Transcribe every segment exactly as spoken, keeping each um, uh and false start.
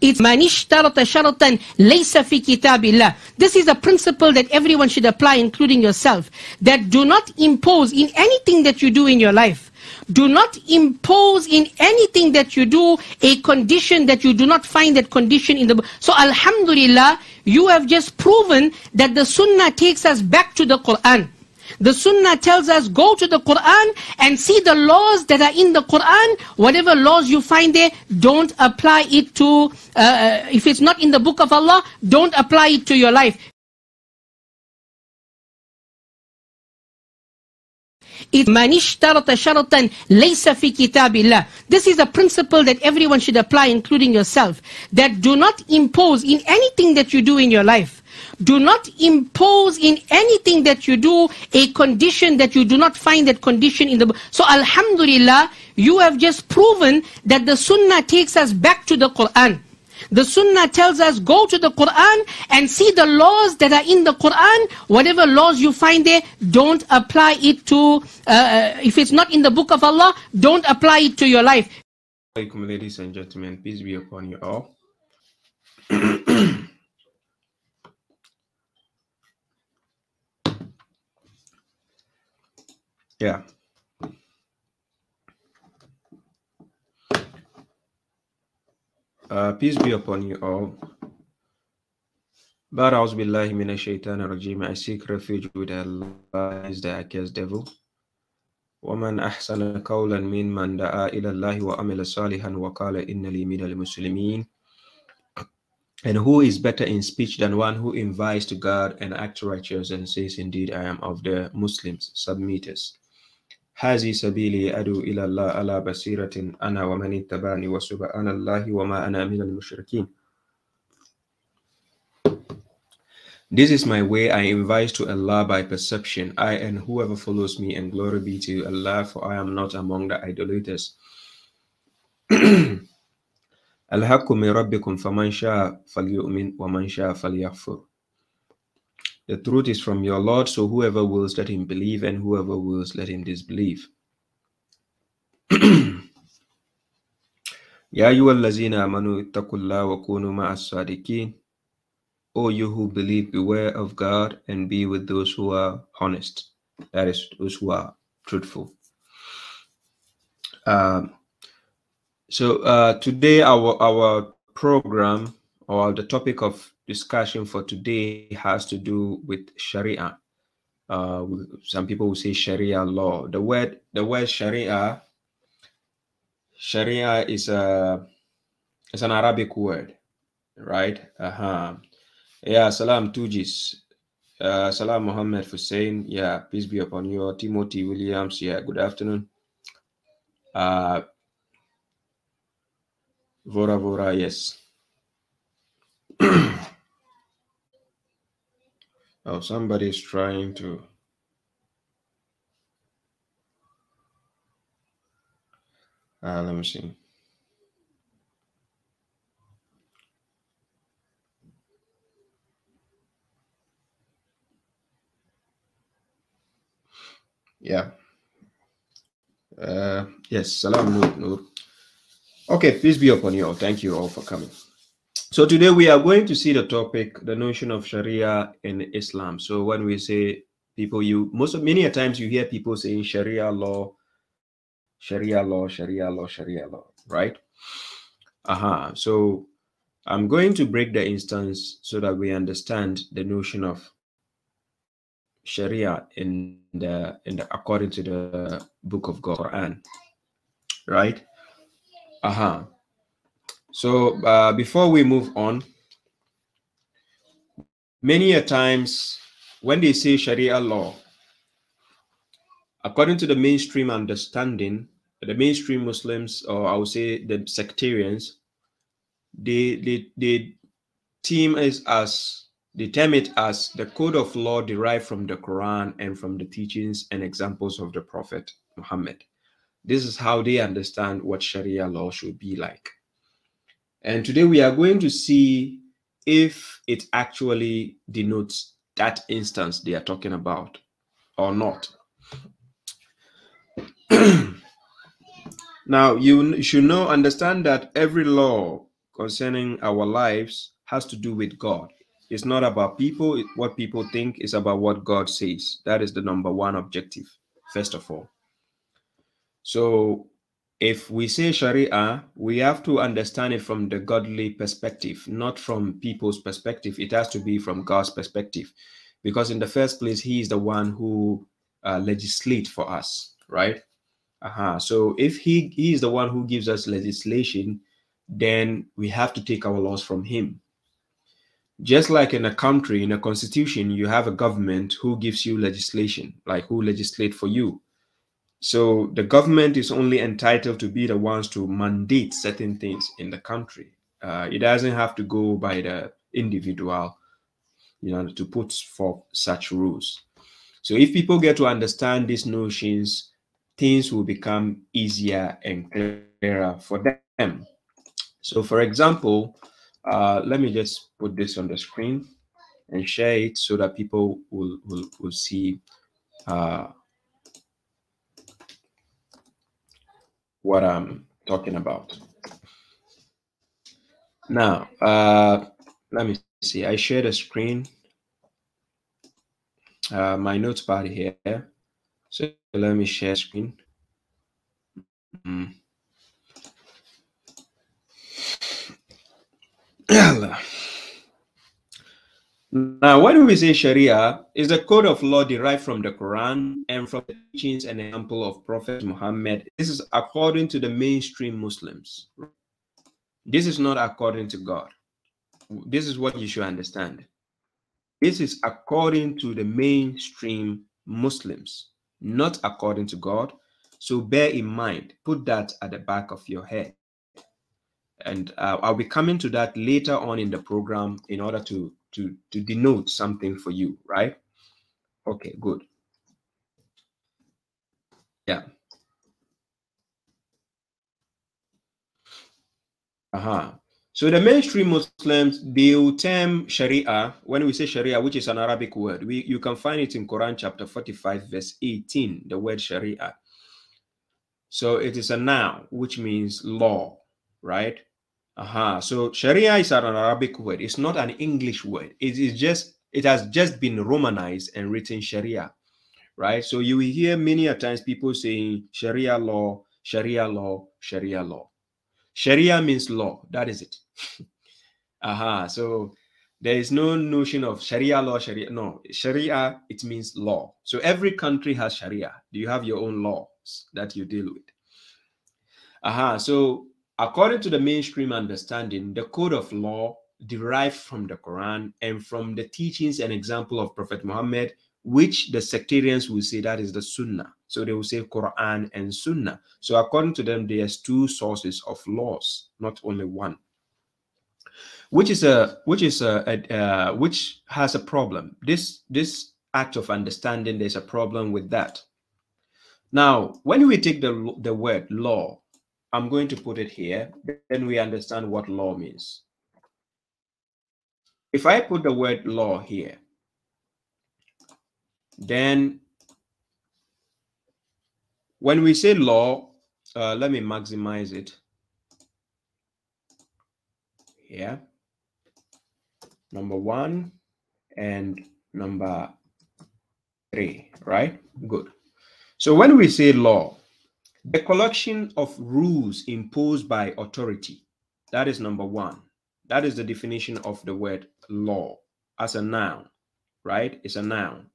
It's man ishtarata sharatan laysa fi kitabillah. This is a principle that everyone should apply, including yourself, that do not impose in anything that you do in your life. Do not impose in anything that you do a condition that you do not find that condition in the book. So Alhamdulillah, you have just proven that the Sunnah takes us back to the Quran. The Sunnah tells us, go to the Quran and see the laws that are in the Quran. Whatever laws you find there, don't apply it to, uh, if it's not in the book of Allah, don't apply it to your life. It man ishtarata sharatan laysa fi kitabillah. This is a principle that everyone should apply, including yourself, that do not impose in anything that you do in your life. Do not impose in anything that you do a condition that you do not find that condition in the book. So Alhamdulillah, you have just proven that the Sunnah takes us back to the Quran. The Sunnah tells us, go to the Quran and see the laws that are in the Quran. Whatever laws you find there, don't apply it to, uh, if it's not in the book of Allah, don't apply it to your life. Assalamualaikum, ladies and gentlemen, peace be upon you all. Yeah. Uh, peace be upon you all. But A'udhu Billahi Minash Shaitanir Rajeem. I seek refuge with Allah, is the accursed devil. Waman ahsana qawlan mimman da'a ila Allahi wa amila salihan wa qala innani minal muslimin. And who is better in speech than one who invites to God and acts righteous and says, indeed, I am of the Muslims, submitters. Hazi sabili adu ila Allah ala basiratin ana wa man ittabani wa subhanallahi wa ma ana minal mushrikeen. This is my way, I invite to Allah by perception, I and whoever follows me, and glory be to Allah, for I am not among the idolaters. Al-haqqu min rabbikum faman sha'a falyu'min wa man sha'a falyakfur. The truth is from your Lord, so whoever wills, let him believe, and whoever wills, let him disbelieve. Ya ayyuhallazina amanu ittaqullaha wa kunu ma'as sadiqin. O you who believe, beware of God and be with those who are honest. That is, those who are truthful. Um, so uh, today our our program, or the topic of discussion for today, has to do with Sharia. Uh, some people will say Sharia law. The word, the word Sharia, Sharia is a, it's an Arabic word, right? Uh huh. Yeah. Salam Tujis. Uh, salam Muhammad Hussein. Yeah. Peace be upon you. Timothy Williams. Yeah. Good afternoon. Uh, Vora Vora. Yes. Oh, somebody's trying to. Uh, let me see. Yeah. Uh, yes. Salam Nur, Nur. Okay. Peace be upon you all. Thank you all for coming. So today we are going to see the topic, the notion of Sharia in Islam. So when we say people, you most of many a times you hear people saying Sharia law, Sharia law, Sharia law, Sharia law, right? Aha. Uh-huh. So I'm going to break the instance so that we understand the notion of Sharia in the in the according to the book of God, Quran, right? Aha. Uh-huh. So uh, before we move on, many a times when they say Sharia law, according to the mainstream understanding, the mainstream Muslims, or I would say the sectarians, they they, they term it as they term it as the code of law derived from the Quran and from the teachings and examples of the Prophet Muhammad. This is how they understand what Sharia law should be like. And today we are going to see if it actually denotes that instance they are talking about or not. Now, you should know, understand that every law concerning our lives has to do with God. It's not about people, what people think, it's about what God says. That is the number one objective, first of all. So if we say Sharia, we have to understand it from the godly perspective, not from people's perspective. It has to be from God's perspective, because in the first place, he is the one who uh, legislates for us, right? Uh-huh. So if he, he is the one who gives us legislation, then we have to take our laws from him. Just like in a country, in a constitution, you have a government who gives you legislation, like who legislate for you. So the government is only entitled to be the ones to mandate certain things in the country. Uh, it doesn't have to go by the individual, you know, to put forth such rules. So if people get to understand these notions, things will become easier and clearer for them. So for example, uh, let me just put this on the screen and share it so that people will, will, will see uh, what I'm talking about. Now, uh, let me see, I share the screen, uh, my notepad here. So let me share screen. Mm-hmm. Now, when we say Sharia, is a code of law derived from the Quran and from the teachings and example of Prophet Muhammad. This is according to the mainstream Muslims. This is not according to God. This is what you should understand. This is according to the mainstream Muslims, not according to God. So bear in mind, put that at the back of your head. And uh, I'll be coming to that later on in the program in order to, to, to denote something for you, right? Okay, good. Yeah. Uh-huh. So the mainstream Muslims, the term Sharia, when we say Sharia, which is an Arabic word, we, you can find it in Quran chapter forty-five, verse eighteen, the word Sharia. So it is a noun, which means law. Right? Uh-huh. So Sharia is an Arabic word. It's not an English word. It is just, it has just been Romanized and written Sharia, right? So you will hear many a times people saying Sharia law, Sharia law, Sharia law. Sharia means law. That is it. Uh-huh. So there is no notion of Sharia law, Sharia. No, Sharia, it means law. So every country has Sharia. You have your own laws that you deal with. Uh-huh. So according to the mainstream understanding, the code of law derived from the Quran and from the teachings and example of Prophet Muhammad, which the sectarians will say that is the Sunnah. So they will say Quran and Sunnah. So according to them, there's two sources of laws, not only one. Which is a which is a, a uh, which has a problem. This this act of understanding, there's a problem with that. Now, when we take the the word law, I'm going to put it here, then we understand what law means. If I put the word law here, then when we say law, uh, let me maximize it. Here, number one and number three, right? Good. So when we say law, the collection of rules imposed by authority. That is number one. That is the definition of the word law as a noun, right? It's a noun.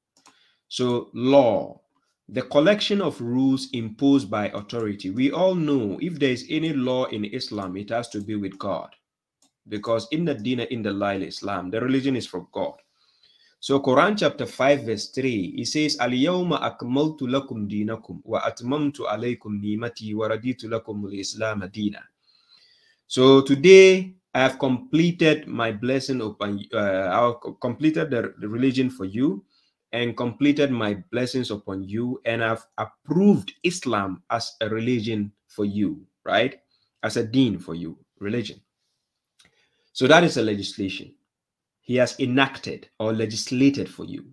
So law, the collection of rules imposed by authority. We all know if there is any law in Islam, it has to be with God. Because in the Deen, in the Lail Islam, the religion is for God. So Quran chapter five verse three, it says, Al-yawma akmaltu lakum dinakum wa atmamtu alaykum ni'mati wa raditu lakum al-islam adina. So today I have completed my blessing upon uh, I have completed the, the religion for you and completed my blessings upon you, and I've approved Islam as a religion for you, right? As a deen for you, religion. So that is a legislation. He has enacted or legislated for you.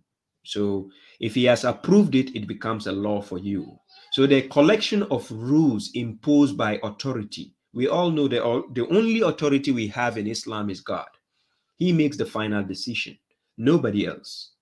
So if he has approved it, it becomes a law for you. So the collection of rules imposed by authority. we all know that all, the only authority we have in Islam is God. He makes the final decision. Nobody else.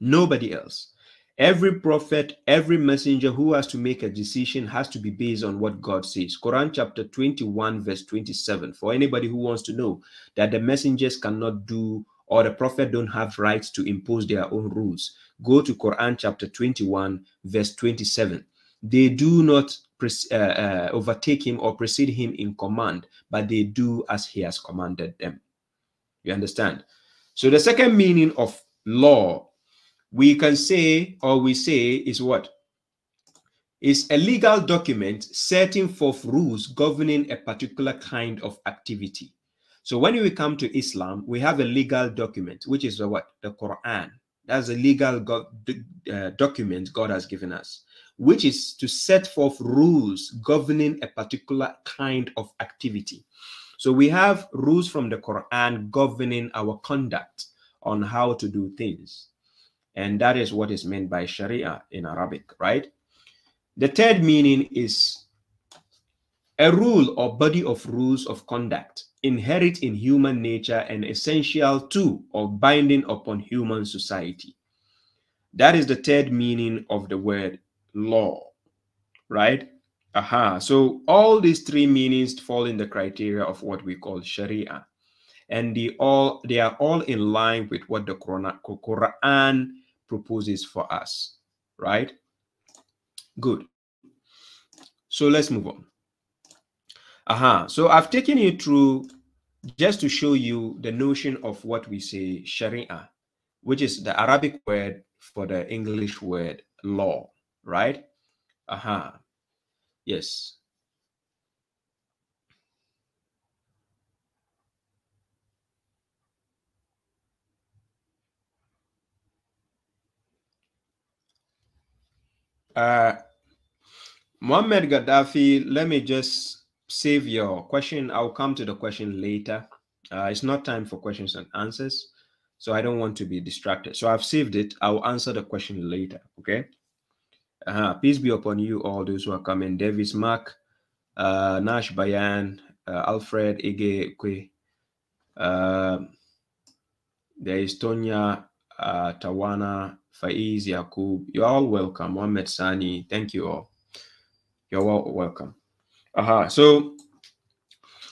Nobody else. Every prophet, every messenger who has to make a decision has to be based on what God says. Quran chapter twenty-one, verse twenty-seven. For anybody who wants to know that the messengers cannot do or the prophet don't have rights to impose their own rules, go to Quran chapter twenty-one, verse twenty-seven. They do not uh, uh, overtake him or precede him in command, but they do as he has commanded them. You understand? So the second meaning of law, we can say, or we say, is what? It's a legal document setting forth rules governing a particular kind of activity. So when we come to Islam, we have a legal document, which is the what? The Quran. That's a legal go uh, document God has given us, which is to set forth rules governing a particular kind of activity. So we have rules from the Quran governing our conduct on how to do things. And that is what is meant by Sharia in Arabic, right? The third meaning is a rule or body of rules of conduct inherent in human nature and essential to or binding upon human society. That is the third meaning of the word law, right? Aha. So all these three meanings fall in the criteria of what we call Sharia. And they, all, they are all in line with what the Quran proposes for us, right? Good. So let's move on. Aha. Uh-huh. So I've taken you through just to show you the notion of what we say Sharia, which is the Arabic word for the English word law, right? Aha. Uh-huh. Yes. Uh, Muhammad Gaddafi, let me just save your question. I'll come to the question later. Uh, it's not time for questions and answers, so I don't want to be distracted. So I've saved it. I'll answer the question later, okay? Uh-huh. Peace be upon you, all those who are coming. Davis, Mark, uh, Nash, Bayan, uh, Alfred, Ege, Kwe. Uh, there is Tonya, uh, Tawana, Faiz, Yakub, you're all welcome. Mohammed Sani, thank you all. You're all welcome. Aha. Uh-huh. So,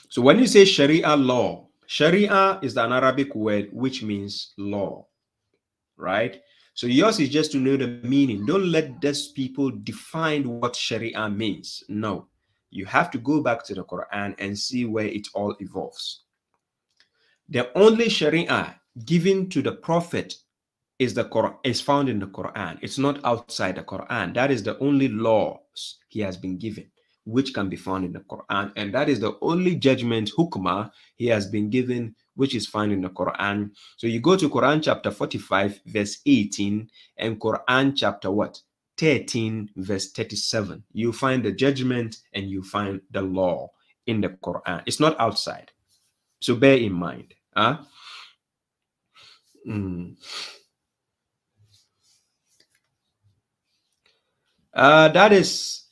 so when you say Sharia law, Sharia is an Arabic word which means law, right? So yours is just to know the meaning. Don't let these people define what Sharia means. No, you have to go back to the Quran and see where it all evolves. The only Sharia given to the Prophet is the Quran, is found in the Quran. It's not outside the Quran. That is the only laws he has been given, which can be found in the Quran. And that is the only judgment, hukmah, he has been given, which is found in the Quran. So you go to Quran chapter forty-five, verse eighteen, and Quran chapter what? thirteen, verse thirty-seven. You find the judgment and you find the law in the Quran. It's not outside. So bear in mind. Huh? Mm. Uh, that is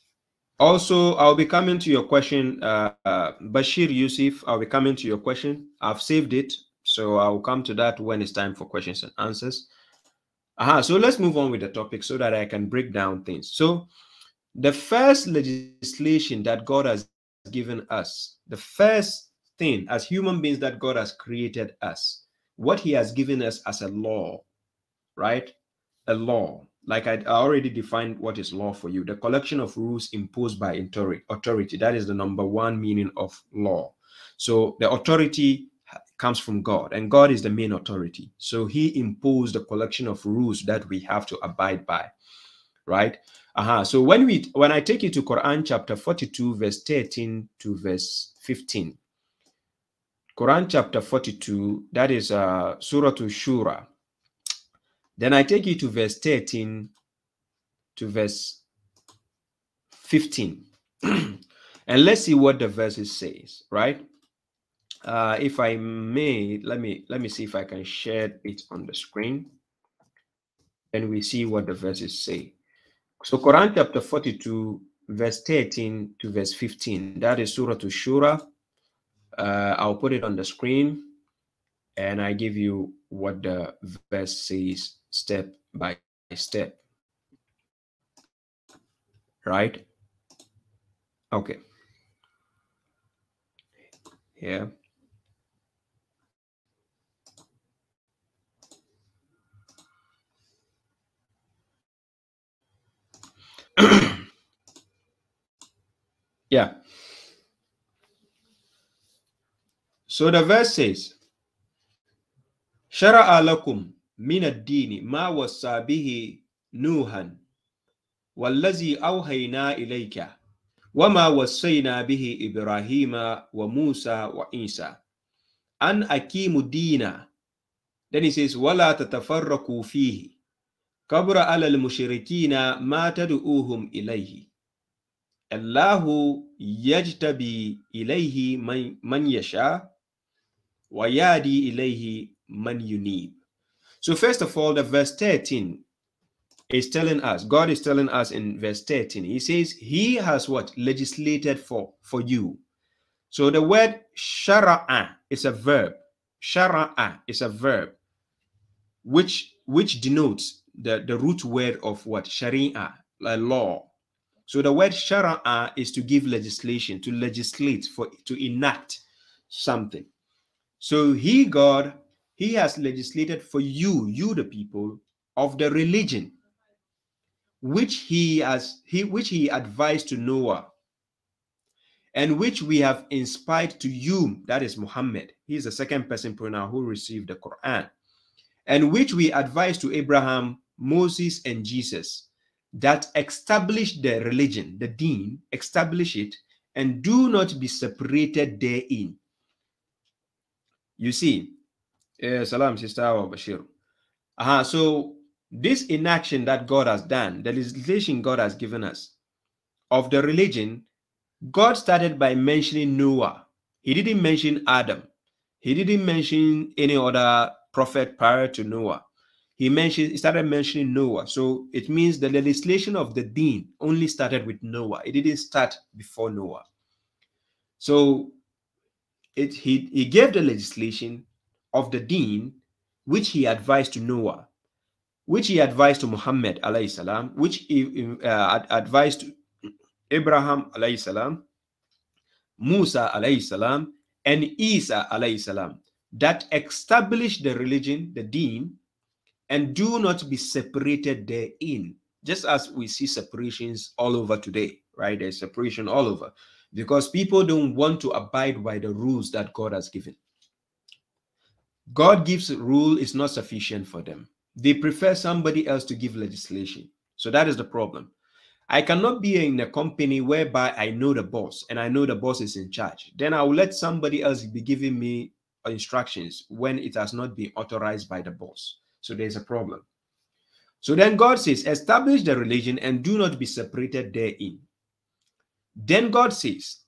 also, I'll be coming to your question, uh, uh, Bashir Yusuf, I'll be coming to your question. I've saved it, so I'll come to that when it's time for questions and answers. Aha, so let's move on with the topic so that I can break down things. So the first legislation that God has given us, the first thing as human beings that God has created us, what he has given us as a law, right? A law. Like I already defined what is law for you, the collection of rules imposed by authority. That is the number one meaning of law. So the authority comes from God, and God is the main authority. So he imposed the collection of rules that we have to abide by, right? Uh-huh. So when we when I take you to Quran chapter forty-two, verse thirteen to verse fifteen, Quran chapter forty-two, that is uh, Surah Ash-Shura. Then I take you to verse thirteen to verse fifteen. And let's see what the verses says, right? Uh, if I may, let me let me see if I can share it on the screen. And we see what the verses say. So Quran chapter forty-two, verse thirteen to verse fifteen. That is Surah Ash-Shura. Uh, I'll put it on the screen and I give you what the verse says step by step. Right? Okay. Yeah. Yeah. So the verse says, Shara'a lakum min ad-dini ma wassa bihi Nuhan wallazi awhayna ilayka wama wassayna bihi Ibrahima wa Musa wa Isa an aqimu dina. Then he says, wala tatafarraqu fihi kabura ala al-mushrikina ma tad'uuhum ilayhi. Allahu yajtabi ilayhi man, man yasha wa yadi ilayhi man yunib. So first of all, the verse thirteen is telling us, God is telling us in verse thirteen, he says he has what? Legislated for, for you. So the word shara'a is a verb. Shara'a is a verb which, which denotes the, the root word of what? Sharia, a law. So the word shara'a is to give legislation, to legislate, for to enact something. So he, God, he has legislated for you, you the people, of the religion which he has he which he advised to Noah, and which we have inspired to you, that is Muhammad. He is the second person pronoun who received the Quran, and which we advised to Abraham, Moses, and Jesus, that establish the religion, the deen, establish it, and do not be separated therein. You see, uh, salam, sister Abashir. Uh-huh, so this inaction that God has done, the legislation God has given us of the religion, God started by mentioning Noah. He didn't mention Adam. He didn't mention any other prophet prior to Noah. He mentioned, he started mentioning Noah. So it means the legislation of the deen only started with Noah. It didn't start before Noah. So it, he, he gave the legislation of the deen, which he advised to Noah, which he advised to Muhammad, alayhi salam, which he uh, advised to Abraham, alayhi salam, Musa, alayhi salam, and Isa, alayhi salam, that established the religion, the deen, and do not be separated therein, just as we see separations all over today, right? There's separation all over because people don't want to abide by the rules that God has given. God gives a rule is not sufficient for them. They prefer somebody else to give legislation. So that is the problem. I cannot be in a company whereby I know the boss and I know the boss is in charge. Then I will let somebody else be giving me instructions when it has not been authorized by the boss. So there's a problem. So then God says, establish the religion and do not be separated therein. Then God says,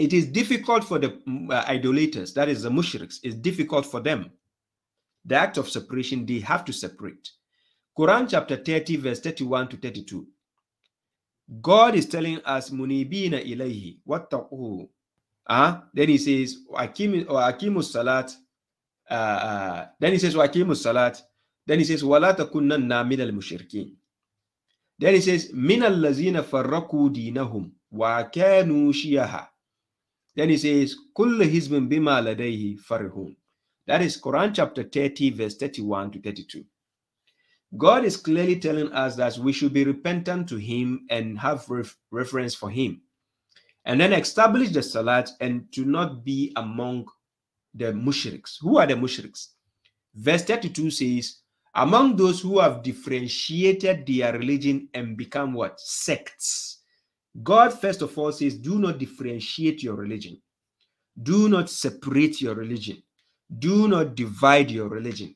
it is difficult for the uh, idolaters, that is the mushriks, it's difficult for them. The act of separation, they have to separate. Quran chapter thirty, verse thirty-one to thirty-two. God is telling us, Munibina ilayhi, wattaqu. Uh, then he says, Akimu salat. Uh, uh, then he says, Waqimu salat. Then he says, Wala takunanna minal mushrikin. Then he says, Minal lazina farraku dinahum wa kanu shiyaha. Then he says, Kullu hizbin bima ladayhi farihun. That is Quran chapter thirty, verse thirty-one to thirty-two. God is clearly telling us that we should be repentant to him and have ref reference for him. And then establish the salat and to not be among the mushriks. Who are the mushriks? Verse thirty-two says, among those who have differentiated their religion and become what? Sects. God, first of all, says, do not differentiate your religion. Do not separate your religion. Do not divide your religion.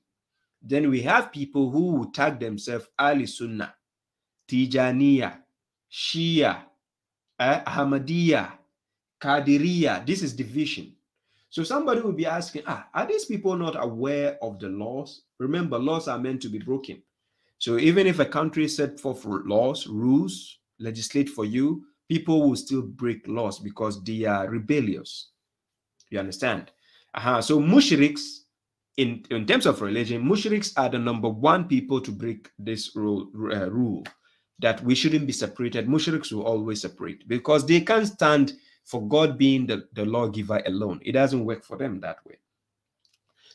Then we have people who will tag themselves Ali Sunna, Tijaniya, Shia, Ahmadiyya, Kadiriyya. This is division. So somebody will be asking, ah, are these people not aware of the laws? Remember, laws are meant to be broken. So even if a country set forth laws, rules, legislate for you, people will still break laws because they are rebellious. You understand? Uh-huh. So mushriks, in, in terms of religion, mushriks are the number one people to break this rule, uh, rule that we shouldn't be separated. Mushriks will always separate because they can't stand for God being the, the lawgiver alone. It doesn't work for them that way.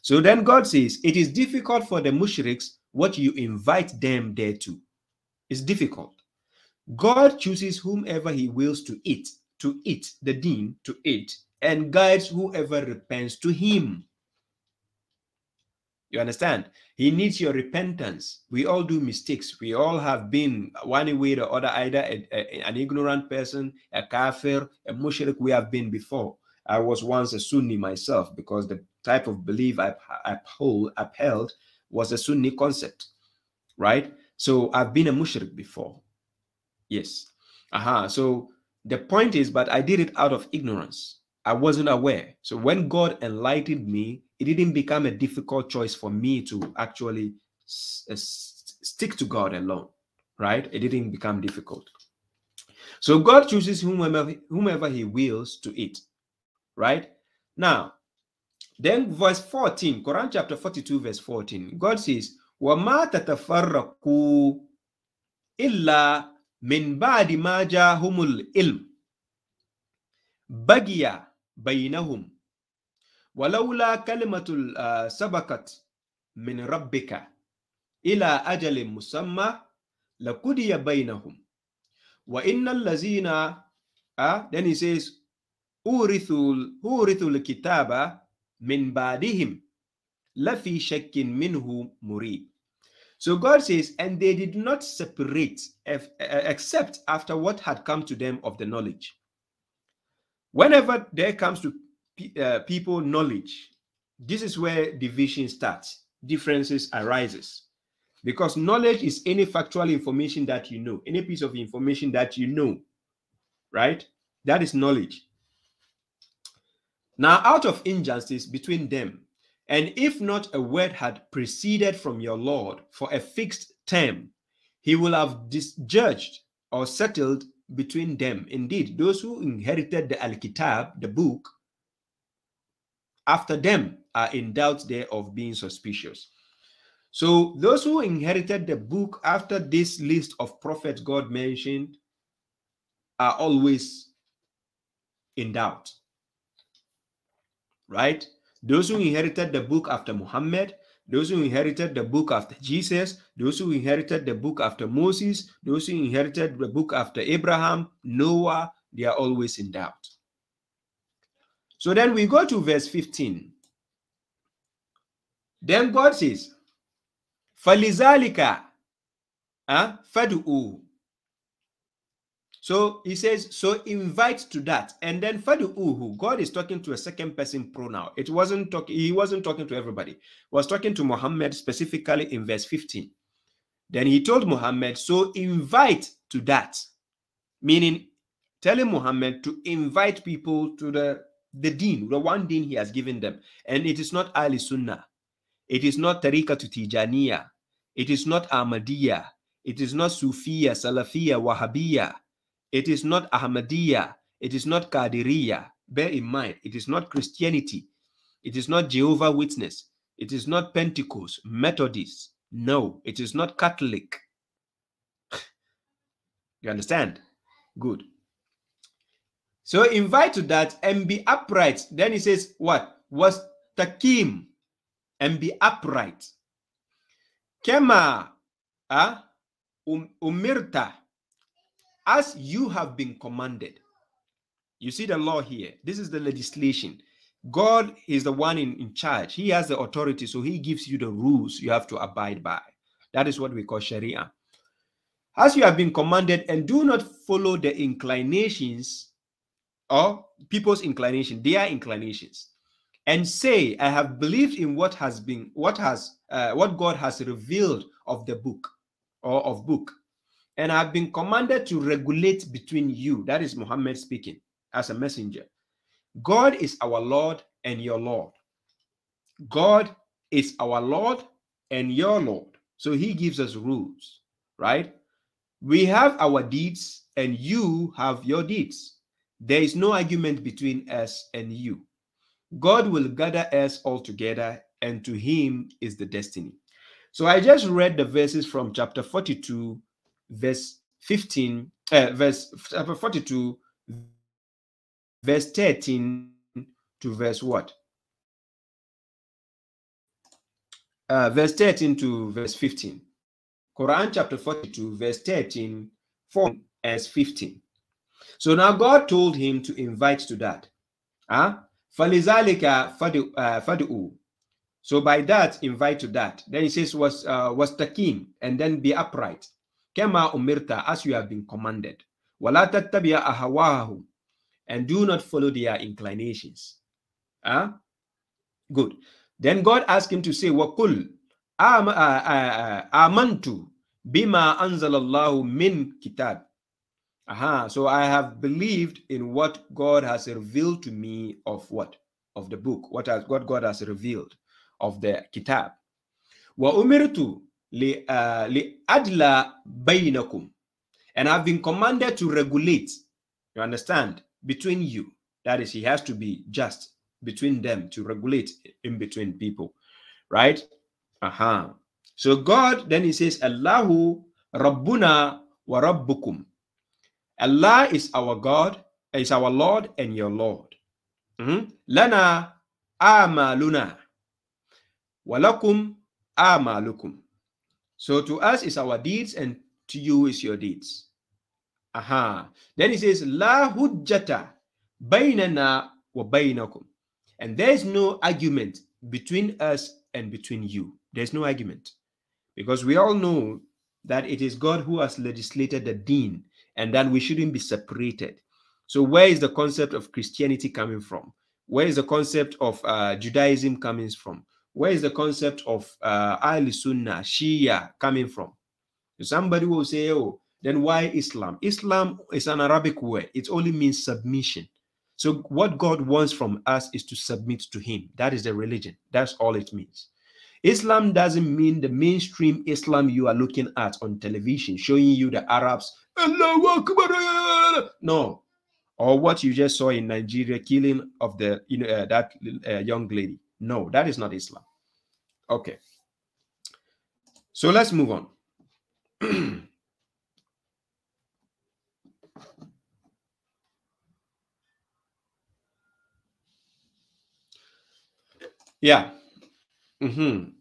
So then God says, it is difficult for the mushriks what you invite them thereto. It's difficult. God chooses whomever he wills to eat, to eat, the deen, to eat, and guides whoever repents to him. You understand? He needs your repentance. We all do mistakes. We all have been one way or other, either a, a, an ignorant person, a kafir, a mushrik. We have been before. I was once a Sunni myself because the type of belief I uphold, upheld was a Sunni concept, right? So I've been a mushrik before. Yes. Aha. So the point is, but I did it out of ignorance. I wasn't aware. So when God enlightened me, it didn't become a difficult choice for me to actually stick to God alone, right? It didn't become difficult. So God chooses whomever, whomever he wills to it, right? Now, then verse fourteen, Quran chapter forty-two, verse fourteen, God says, وَمَا تَتَفَرَّقُوا إِلَّا مِنْ بَعْدِ مَا جَاهُمُ الْإِلْمِ بَغْيًا بَيْنَهُمْ ولولا كلمة سبقت من ربك إلى أجل مسمى لقضي بينهم وإن الذين uh, then he says أورثوا أورثوا الكتاب من بعدهم لفي شك منه مريب. So God says, and they did not separate except after what had come to them of the knowledge. Whenever there comes to Uh, people knowledge, this is where division starts, differences arises, because knowledge is any factual information that you know, any piece of information that you know, right? That is knowledge. Now, out of injustice between them, and if not a word had proceeded from your Lord for a fixed term, he will have disjudged or settled between them. Indeed, those who inherited the Al-Kitab, the book, after them are in doubt there of being suspicious. So those who inherited the book after this list of prophets God mentioned are always in doubt, right? Those who inherited the book after Muhammad, those who inherited the book after Jesus, those who inherited the book after Moses, those who inherited the book after Abraham, Noah, they are always in doubt. So then we go to verse fifteen. Then God says, "Falizalika, huh? Fadu." So he says, so invite to that. And then Fadu, God is talking to a second person pronoun. It wasn't talking, he wasn't talking to everybody. He was talking to Muhammad specifically in verse fifteen. Then he told Muhammad, so invite to that, meaning telling Muhammad to invite people to the the deen, the one deen he has given them. And it is not Ali Sunna. It is not Tariqa to Tijaniya. It is not Ahmadiyya. It is not Sufiya, Salafiyya, Wahhabiyya. It is not Ahmadiyya. It is not Kadiriyya. Bear in mind, it is not Christianity. It is not Jehovah's Witness. It is not Pentecost, Methodist. No, it is not Catholic. You understand? Good. So invite to that and be upright. Then he says, what? Was takim and be upright. Kema uh, um, umirta, as you have been commanded. You see the law here. This is the legislation. God is the one in, in charge. He has the authority, so he gives you the rules you have to abide by. That is what we call Sharia. As you have been commanded, and do not follow the inclinations or people's inclination, their inclinations, and say, I have believed in what has been, what has, uh, what God has revealed of the book, or of book, and I have been commanded to regulate between you. That is Muhammad speaking as a messenger. God is our Lord and your Lord. God is our Lord and your Lord. So he gives us rules, right? We have our deeds and you have your deeds. There is no argument between us and you. God will gather us all together, and to him is the destiny. So I just read the verses from chapter forty-two, verse fifteen, uh, verse chapter forty-two, verse thirteen to verse what? Uh, verse thirteen to verse fifteen. Quran chapter forty-two, verse thirteen, fourteen as fifteen. So now God told him to invite to that. Huh? فَلِذَلِكَ فَدُعُوا. So by that, invite to that. Then he says, was uh, was takim, and then be upright. Kema umirta, as you have been commanded. Wala tattabi'a ahawahu, and do not follow their inclinations. Huh? Good. Then God asked him to say, Wakul am, uh, uh, amantu bima anzalallahu min kitab. Aha, so I have believed in what God has revealed to me of what? Of the book, what, has, what God has revealed of the kitab. Wa umirtu li adla bainakum. And I've been commanded to regulate, you understand, between you. That is, he has to be just between them, to regulate in between people, right? Aha. So God, then he says, Allahu Rabbuna wa Rabbukum. Allah is our God, is our Lord and your Lord. Mm-hmm. Lana amaluna, walakum amalukum. So to us is our deeds and to you is your deeds. Aha. Then he says, La hujjata bainana wa bainakum. And there is no argument between us and between you. There's no argument. Because we all know that it is God who has legislated the deen, and that we shouldn't be separated. So where is the concept of Christianity coming from? Where is the concept of uh, Judaism coming from? Where is the concept of uh, Ali Sunna, Shia coming from? Somebody will say, oh, then why Islam? Islam is an Arabic word. It only means submission. So what God wants from us is to submit to him. That is the religion. That's all it means. Islam doesn't mean the mainstream Islam you are looking at on television, showing you the Arabs, no, or what you just saw in Nigeria, killing of the you know, uh, that uh, young lady. No, that is not Islam. Okay. So let's move on. Yeah. Mm-hmm.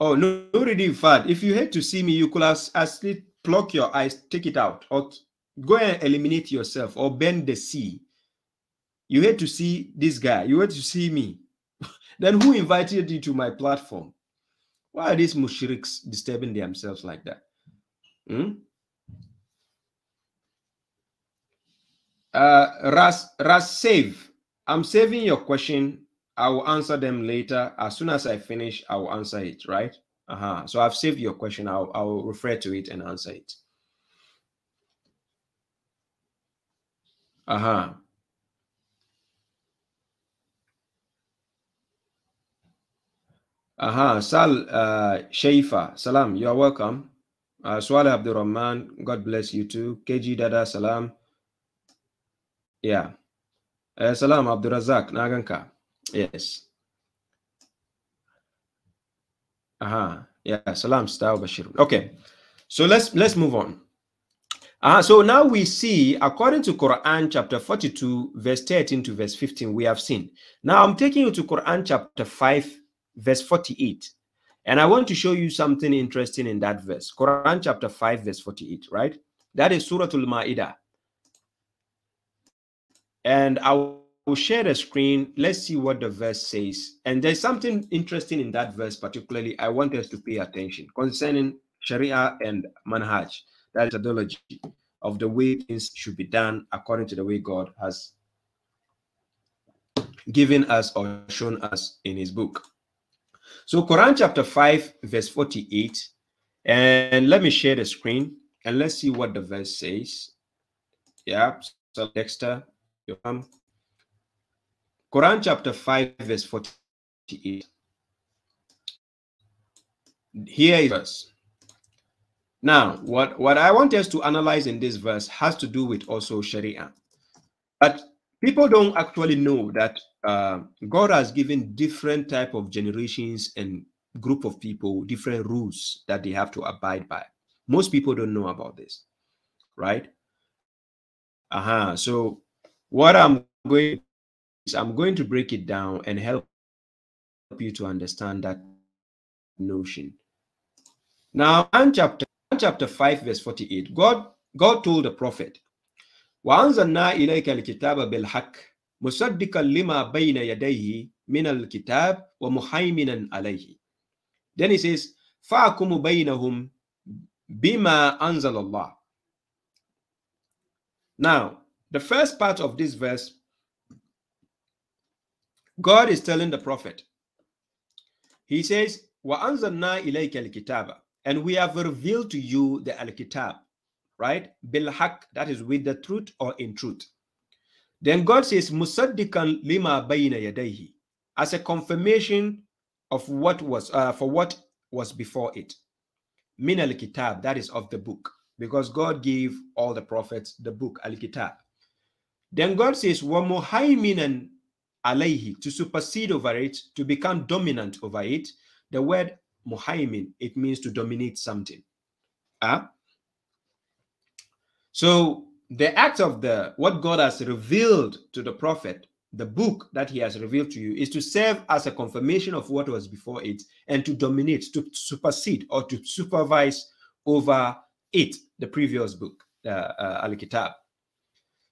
Oh, no, no redeem fad. If you hate to see me, you could actually pluck your eyes, take it out, or go and eliminate yourself, or bend the sea. You hate to see this guy. You hate to see me. Then who invited you to my platform? Why are these mushriks disturbing themselves like that? Hmm? Uh, Ras, Ras, save. I'm saving your question. I will answer them later. As soon as I finish, I will answer it, right? Uh-huh. So I've saved your question. I'll, I'll refer to it and answer it. Uh-huh. Uh-huh. Sal, uh, Shaifa, salam, you're welcome. Uh, Swale Abdurrahman, God bless you too. K G Dada, salam. Yeah. Uh, salam, Abdurazak, Naganka. Yes. Aha. Uh-huh. Yeah. Salam, Star Bashir. Okay. So let's let's move on. Ah, uh-huh. So now we see, according to Quran chapter forty-two, verse thirteen to verse fifteen, we have seen. Now I'm taking you to Quran chapter five, verse forty-eight. And I want to show you something interesting in that verse. Quran chapter five, verse forty-eight, right? That is Suratul Ma'idah. And I will We'll share the screen. Let's see what the verse says. And there's something interesting in that verse, particularly I want us to pay attention concerning Sharia and Manhaj, that is methodology of the way things should be done according to the way God has given us or shown us in his book. So Quran chapter five, verse forty-eight. And let me share the screen and let's see what the verse says. Yeah, so Dexter, you come. Quran chapter five, verse forty-eight. Here is verse. Now, what, what I want us to analyze in this verse has to do with also Sharia. But people don't actually know that uh, God has given different type of generations and group of people different rules that they have to abide by. Most people don't know about this, right? Uh-huh. So what I'm going to is I'm going to break it down and help you to understand that notion. Now, in chapter chapter five, verse forty-eight, God God told the prophet, وَأَنزَلْنَا إِلَيْكَ الْكِتَابَ بِالْحَقِّ مُصَدِّقًا لِمَا بَيْنَ يَدَيْهِ مِنَ الْكِتَابِ وَمُهَيْمِنًا عَلَيْهِ. Then he says, فَأَحْكُمْ بَيْنَهُمْ بِمَا أَنزَلَ اللَّهُ. Now, the first part of this verse, God is telling the prophet. He says, وَأَنزَلْنَا إِلَيْكَ الْكِتَابَ, and we have revealed to you the Al-Kitab, right? Bil-Haq, that is with the truth or in truth. Then God says, Musaddikan lima bayna yadayhi, as a confirmation of what was uh, for what was before it. Min al-Kitab, that is of the book, because God gave all the prophets the book Al-Kitab. Then God says, Wa muhaiminan alayhi, to supersede over it, to become dominant over it. The word muhaimin, it means to dominate something. Huh? So the act of the what God has revealed to the prophet, the book that he has revealed to you, is to serve as a confirmation of what was before it and to dominate, to supersede or to supervise over it, the previous book, uh, uh, Al-Kitab.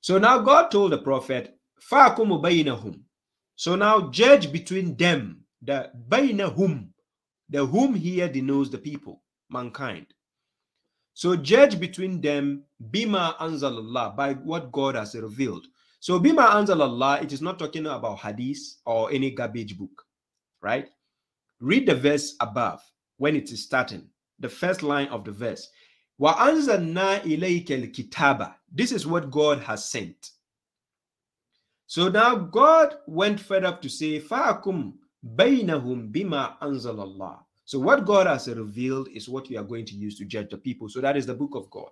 So now God told the prophet, فَأَحْكُمْ بَيْنَهُمْ. So now judge between them, the بَيْنَهُمْ. The whom here denotes the people, mankind. So judge between them, bima anzalallah, by what God has revealed. So bima anzalallah, it is not talking about hadith or any garbage book, right? Read the verse above when it is starting, the first line of the verse. Wa anzalna ilayka al-kitaba. This is what God has sent. So now God went further up to say, fa'akum bainahum bima anzalallah. So what God has revealed is what we are going to use to judge the people. So that is the book of God.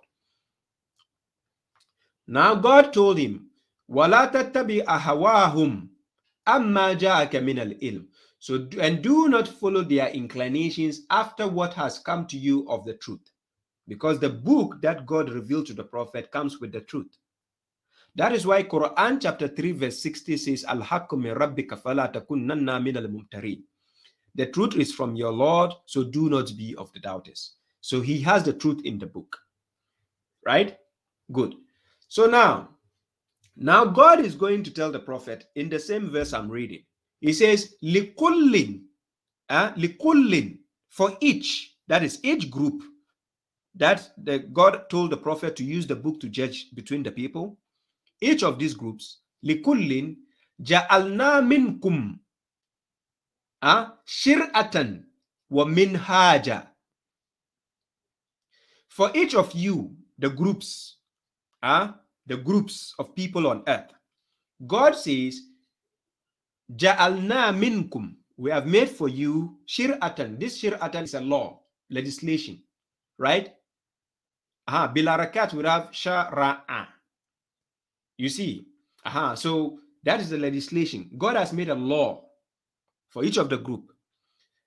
Now God told him, wala tattabi ahawahum amma ja'aka min al-ilm. So and do not follow their inclinations after what has come to you of the truth, because the book that God revealed to the prophet comes with the truth. That is why Quran chapter three verse sixty says, Al-haqqu min rabbika fala takunanna minal mumtarin. The truth is from your Lord, so do not be of the doubters. So he has the truth in the book, right? Good. So now, now God is going to tell the prophet in the same verse I'm reading. He says, Likullin, uh, Likullin, for each, that is each group, that the, God told the prophet to use the book to judge between the people. Each of these groups, لِكُلِّنْ جَعَلْنَا مِنْكُمْ شِرْأَةً وَمِنْهَاجًا. For each of you, the groups, uh, the groups of people on earth, God says, جَعَلْنَا مِنْكُمْ, we have made for you شِرْأَةً. This شِرْأَةً is a law, legislation, right? Uh-huh. Bilarakat would have shara'a. You see, aha, so that is the legislation. God has made a law for each of the group.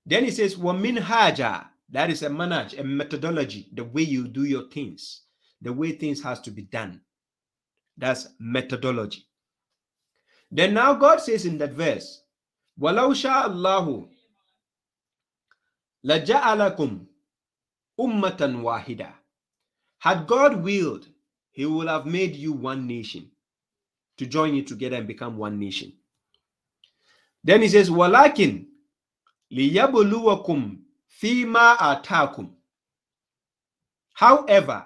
Then he says, وَمِنْهَاجًا, that is a manhaj, a methodology, the way you do your things, the way things has to be done. That's methodology. Then now God says in that verse, وَلَوْ شَاءَ اللَّهُ لَجَعَلَكُمْ أُمَّةً وَاحِدًا. Had God willed, he will have made you one nation, to join you together and become one nation. Then he says, walakin liyabluwakum fima atakum. However,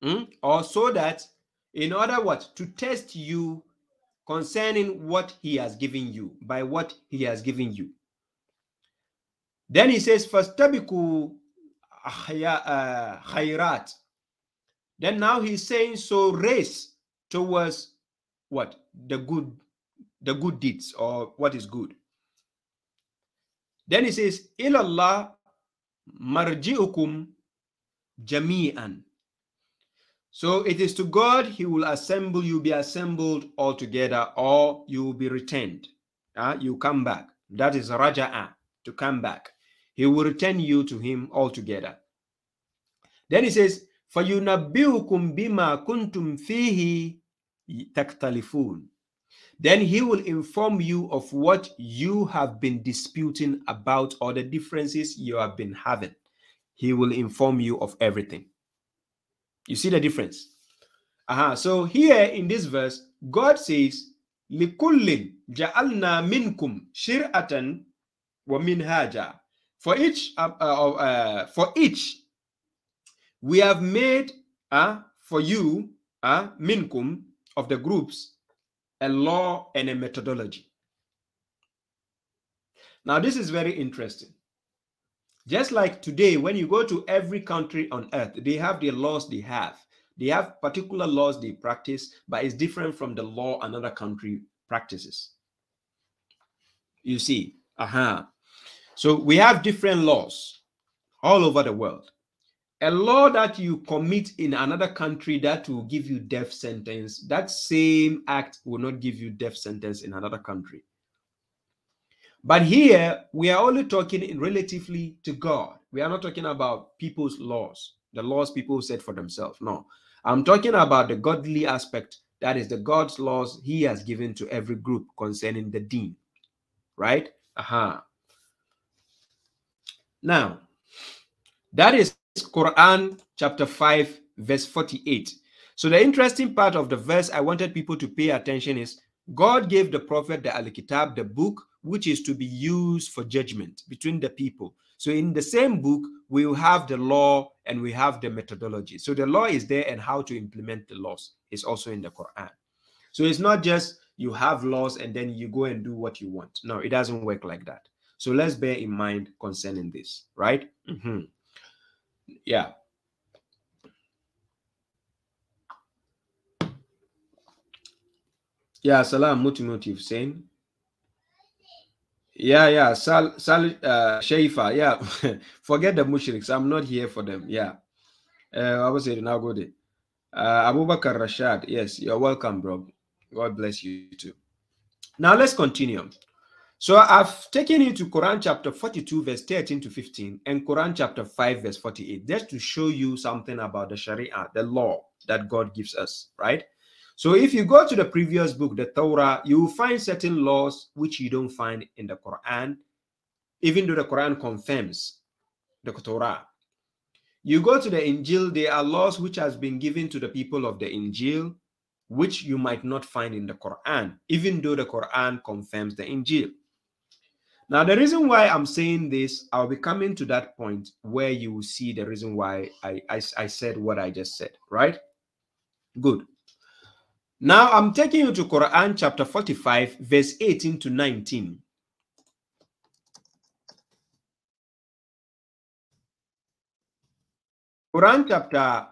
hmm, or so that, in order what? To test you concerning what he has given you, by what he has given you. Then he says, fastabiqu khairat. Then now he's saying, so race towards what? The good the good deeds or what is good. Then he says, Ilallah marji'ukum jami'an. So it is to God he will assemble, you be assembled all together, or you will be returned. Uh, you come back. That is raja'a, to come back. He will return you to him altogether. Then he says, فَيُنَبِّئُكُمْ بِمَا كُنْتُمْ فِيهِ تَكْتَلِفُونَ. Then he will inform you of what you have been disputing about, or the differences you have been having. He will inform you of everything. You see the difference? Uh-huh. So here in this verse, God says, لِكُلٍ جَعَلْنَا مِنْكُمْ شِرْأَةً وَمِنْهَاجًا. For each, uh, uh, uh, for each, we have made uh, for you, uh, minkum, of the groups, a law and a methodology. Now, this is very interesting. Just like today, when you go to every country on earth, they have the laws they have. They have particular laws they practice, but it's different from the law another country practices. You see, uh-huh. So we have different laws all over the world. A law that you commit in another country that will give you death sentence, that same act will not give you death sentence in another country. But here, we are only talking in relatively to God. We are not talking about people's laws, the laws people set for themselves. No, I'm talking about the godly aspect, that is the God's laws he has given to every group concerning the deen, right? Uh-huh. Now, that is Quran chapter five verse forty-eight. So the interesting part of the verse I wanted people to pay attention is God gave the prophet the Al-Kitab, the book which is to be used for judgment between the people. So in the same book we will have the law and we have the methodology. So the law is there, and how to implement the laws is also in the Quran. So it's not just you have laws and then you go and do what you want. No, it doesn't work like that. So let's bear in mind concerning this, right? Mm-hmm. Yeah. Yeah, Salam Mutimuti Hussein. Yeah, yeah. Sal Sal uh, Shaifa. Yeah. Forget the mushriks. I'm not here for them. Yeah. Uh, I was saying now go there. Uh Abubakar Rashad. Yes, you're welcome, bro. God bless you too. Now let's continue. So I've taken you to Quran chapter forty-two, verse thirteen to fifteen, and Quran chapter five, verse forty-eight, just to show you something about the Sharia, the law that God gives us, right? So if you go to the previous book, the Torah, you will find certain laws which you don't find in the Quran, even though the Quran confirms the Torah. You go to the Injil, there are laws which has been given to the people of the Injil, which you might not find in the Quran, even though the Quran confirms the Injil. Now, the reason why I'm saying this, I'll be coming to that point where you will see the reason why I, I, I said what I just said, right? Good. Now, I'm taking you to Quran chapter forty-five, verse eighteen to nineteen. Quran chapter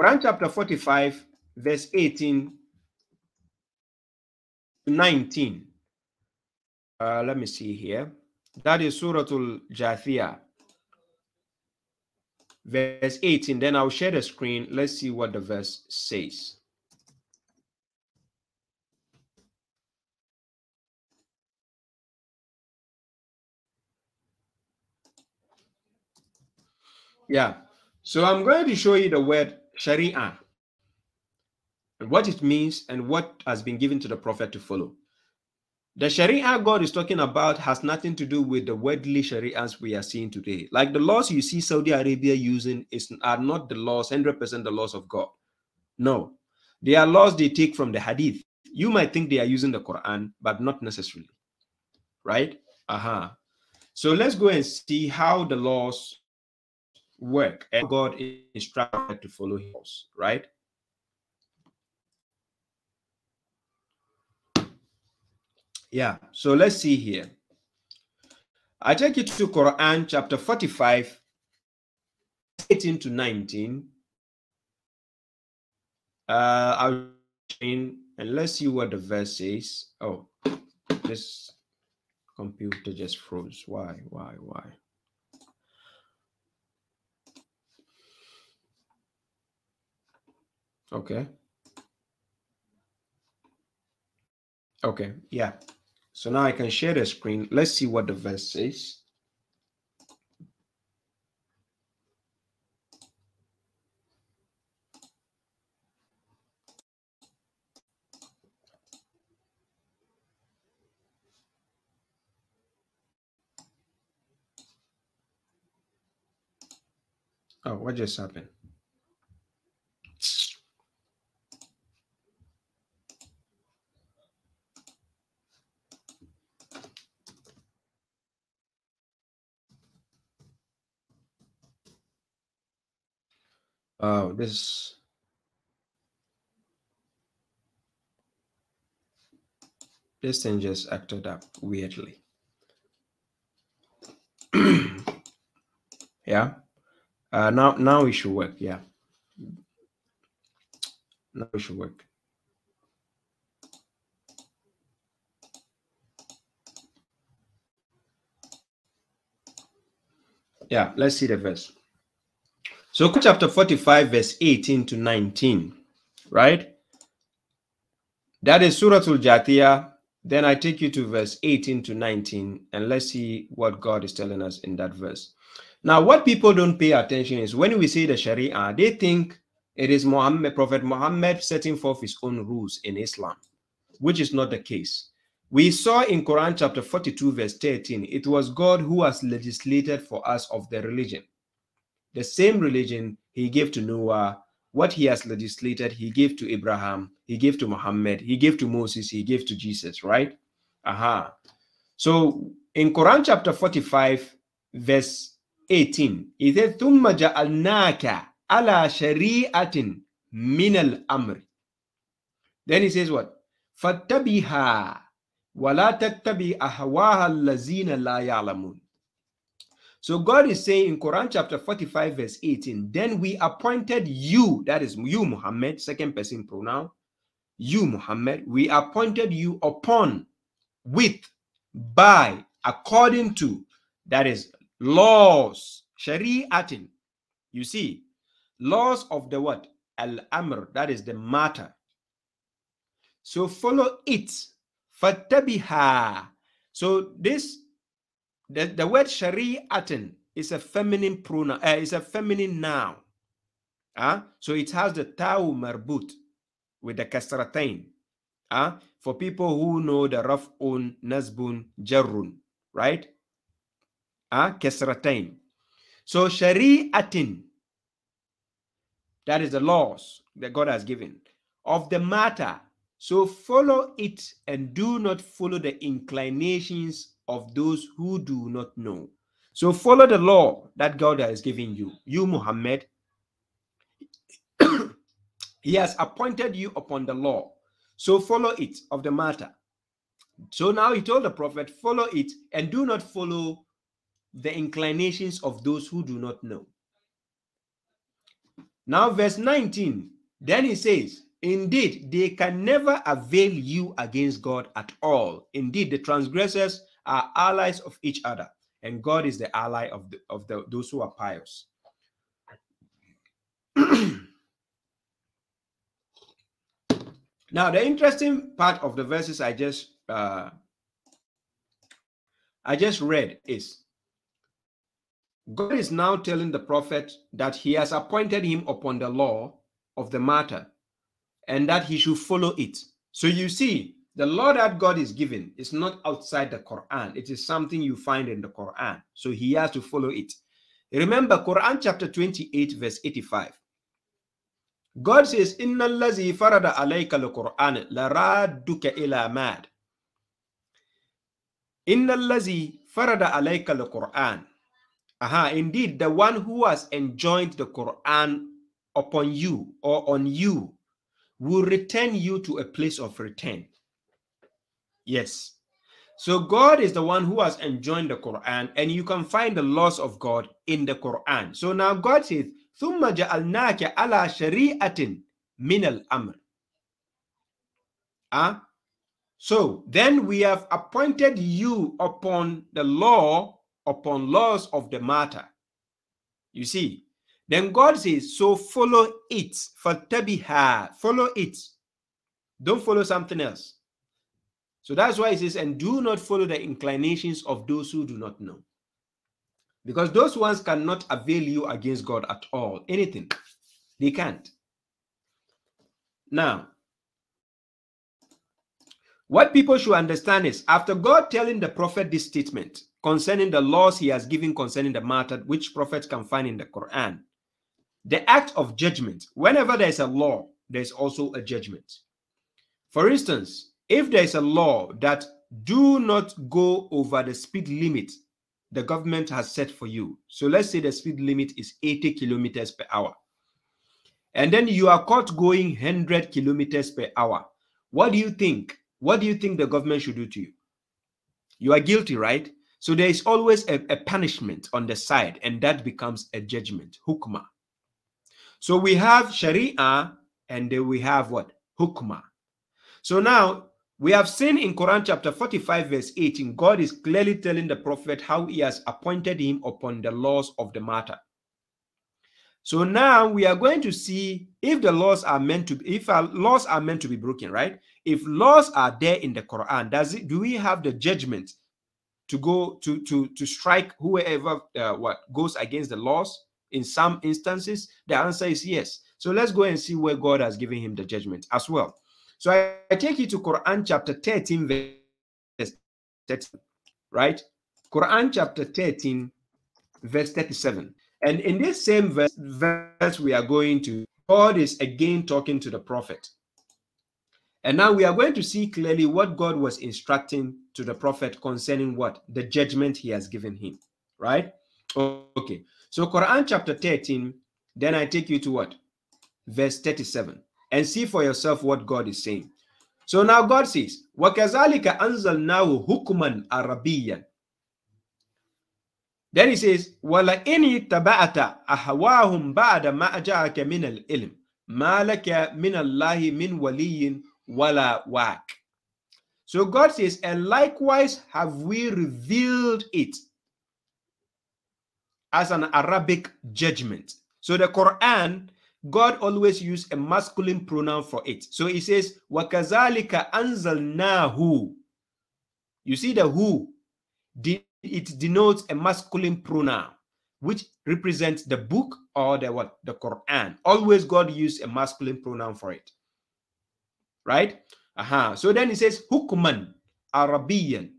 Quran chapter forty-five, verse eighteen to nineteen. Uh, let me see here. That is Suratul Jathiyah, verse eighteen. Then I'll share the screen. Let's see what the verse says. Yeah. So I'm going to show you the word Sharia and what it means and what has been given to the prophet to follow. The Sharia God is talking about has nothing to do with the worldly Sharias we are seeing today. Like the laws you see Saudi Arabia using is, are not the laws, one hundred percent the laws of God. No, they are laws they take from the Hadith. You might think they are using the Quran, but not necessarily, right? Uh-huh. So let's go and see how the laws work and God instructed to follow his laws, right? Yeah, so let's see here. I take you to Quran chapter forty-five, eighteen to nineteen, uh, I'll in and let's see what the verse is. Oh, this computer just froze. Why, why, why? Okay. Okay, yeah. So now I can share the screen. Let's see what the verse says. Oh, what just happened? Oh, this. This thing just acted up weirdly. Yeah. Uh, now, now it should work. Yeah. Now it should work. Yeah, let's see the verse. So chapter forty-five, verse eighteen to nineteen, right? That is Suratul Jatiyah. Then I take you to verse eighteen to nineteen, and let's see what God is telling us in that verse. Now, what people don't pay attention is when we say the Sharia, they think it is Muhammad, Prophet Muhammad setting forth his own rules in Islam, which is not the case. We saw in Quran chapter forty-two, verse thirteen, it was God who has legislated for us of the religion. The same religion he gave to Noah, what he has legislated, he gave to Abraham, he gave to Muhammad, he gave to Moses, he gave to Jesus, right? Aha. So in Quran chapter forty-five, verse eighteen, it says, "Thumma ja'alnaka ala shari'atin min al-amr." Then he says what? "Fattabiha wa la tattabi ahwaha allazina la ya'lamun." So God is saying in Quran chapter forty-five verse eighteen, then we appointed you, that is you Muhammad, second person pronoun, you Muhammad, we appointed you upon, with, by, according to, that is laws, shari'atin, you see, laws of the what? Al-amr, that is the matter. So follow it, fattabiha. So this, the, the word shari'atin is a feminine pronoun, uh, it's a feminine noun. Uh, so it has the ta'u marbut with the kasratain. Uh, for people who know the raf'un, nasbun, jarrun, right? Uh, Kesratain. So shari'atin, that is the laws that God has given of the matter. So follow it and do not follow the inclinations of those who do not know. So follow the law that God has given you. You, Muhammad, he has appointed you upon the law. So follow it of the matter. So now he told the prophet, follow it and do not follow the inclinations of those who do not know. Now verse nineteen, then he says, indeed, they can never avail you against God at all. Indeed, the transgressors are allies of each other, and God is the ally of, the, of the, those who are pious. Now, the interesting part of the verses I just, uh, I just read is, God is now telling the prophet that he has appointed him upon the law of the matter and that he should follow it. So you see, the law that God is given is not outside the Quran. It is something you find in the Quran. So he has to follow it. Remember Quran chapter twenty-eight, verse eighty-five. God says, "Inna allazi farada alayka al-Qur'an laradduka ila mad." Inna allazi farada alayka al-Qur'an. Aha, indeed, the one who has enjoined the Quran upon you or on you will return you to a place of return. Yes. So God is the one who has enjoined the Quran, and you can find the laws of God in the Quran. So now God says, ثُمَّ جَعَلْنَاكَ عَلَى شَرِيعَةٍ مِنَ الْأَمْرِ. Huh? So then we have appointed you upon the law, upon laws of the matter. You see, then God says, so follow it. فَاتَّبِهَا, follow it. Don't follow something else. So that's why it says, and do not follow the inclinations of those who do not know. Because those ones cannot avail you against God at all. Anything. They can't. Now, what people should understand is, after God telling the prophet this statement concerning the laws he has given concerning the matter, which prophets can find in the Quran, the act of judgment, whenever there is a law, there is also a judgment. For instance, if there is a law that do not go over the speed limit the government has set for you. So let's say the speed limit is eighty kilometers per hour. And then you are caught going one hundred kilometers per hour. What do you think? What do you think the government should do to you? You are guilty, right? So there is always a, a punishment on the side, and that becomes a judgment, hukma. So we have sharia, and then we have what? Hukma. So now, we have seen in Quran chapter forty-five verse eighteen, God is clearly telling the prophet how he has appointed him upon the laws of the matter. So now we are going to see if the laws are meant to be, if our laws are meant to be broken, right? If laws are there in the Quran, does it, do we have the judgment to go to to to strike whoever uh, what goes against the laws in some instances? The answer is yes. So let's go and see where God has given him the judgment as well. So I, I take you to Quran chapter thirteen verse thirty-seven, right? Quran chapter thirteen verse thirty-seven. And in this same verse, verse we are going to, God is again talking to the prophet. And now we are going to see clearly what God was instructing to the prophet concerning what? The judgment he has given him, right? Okay. So Quran chapter thirteen, then I take you to what? Verse thirty-seven. And see for yourself what God is saying. So now God says, وَكَذَلِكَ أَنزَلْنَاهُ هُكْمًا عَرَبِيًّا. Then he says, وَلَئِنِ اتَّبَعْتَ أَهْوَاهُمْ بَعْدَ مَا جَاءَكَ مِنَ الْعِلْمِ مَا لَكَ مِنَ اللَّهِ مِنْ وَلِيٍّ وَلَا وَاقٍ. So God says, and likewise have we revealed it as an Arabic judgment. So the Quran, God always used a masculine pronoun for it. So he says, وَكَذَلِكَ أَنزَلْنَاهُ. You see the who, it denotes a masculine pronoun, which represents the book or the what? The Quran. Always God used a masculine pronoun for it. Right? Uh-huh. So then he says, Hukman Arabian.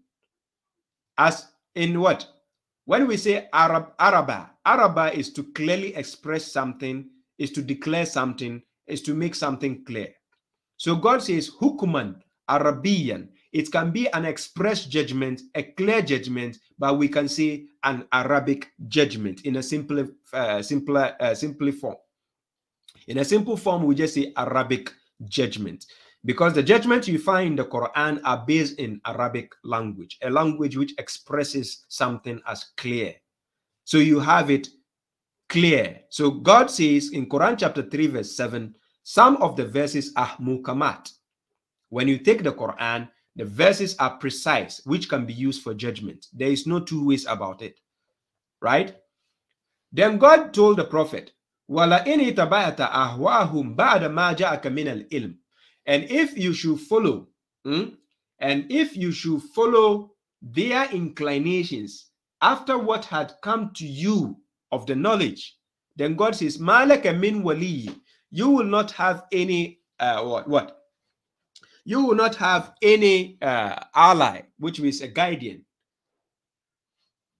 As in what? When we say Arab, Araba, Araba is to clearly express something, is to declare something, is to make something clear. So God says, Hukman Arabian. It can be an express judgment, a clear judgment, but we can say an Arabic judgment in a simpler, uh, simpler, uh, simply form. In a simple form, we just say Arabic judgment, because the judgments you find in the Quran are based in Arabic language, a language which expresses something as clear. So you have it clear. So God says in Quran chapter three verse seven, some of the verses are mukamat. When you take the Quran, the verses are precise, which can be used for judgment. There is no two ways about it, right? Then God told the prophet, وَلَئِنِ اتَّبَعْتَ أَهْوَاهُمْ بَعْدَ مَا جَاءَكَ مِنَ الْعِلْمِ. And if you should follow, hmm? and if you should follow their inclinations after what had come to you of the knowledge, then God says, مَا لَكَ مِنْ وَلِيٍّ. You will not have any, uh, what, what? You will not have any uh, ally, which is a guardian,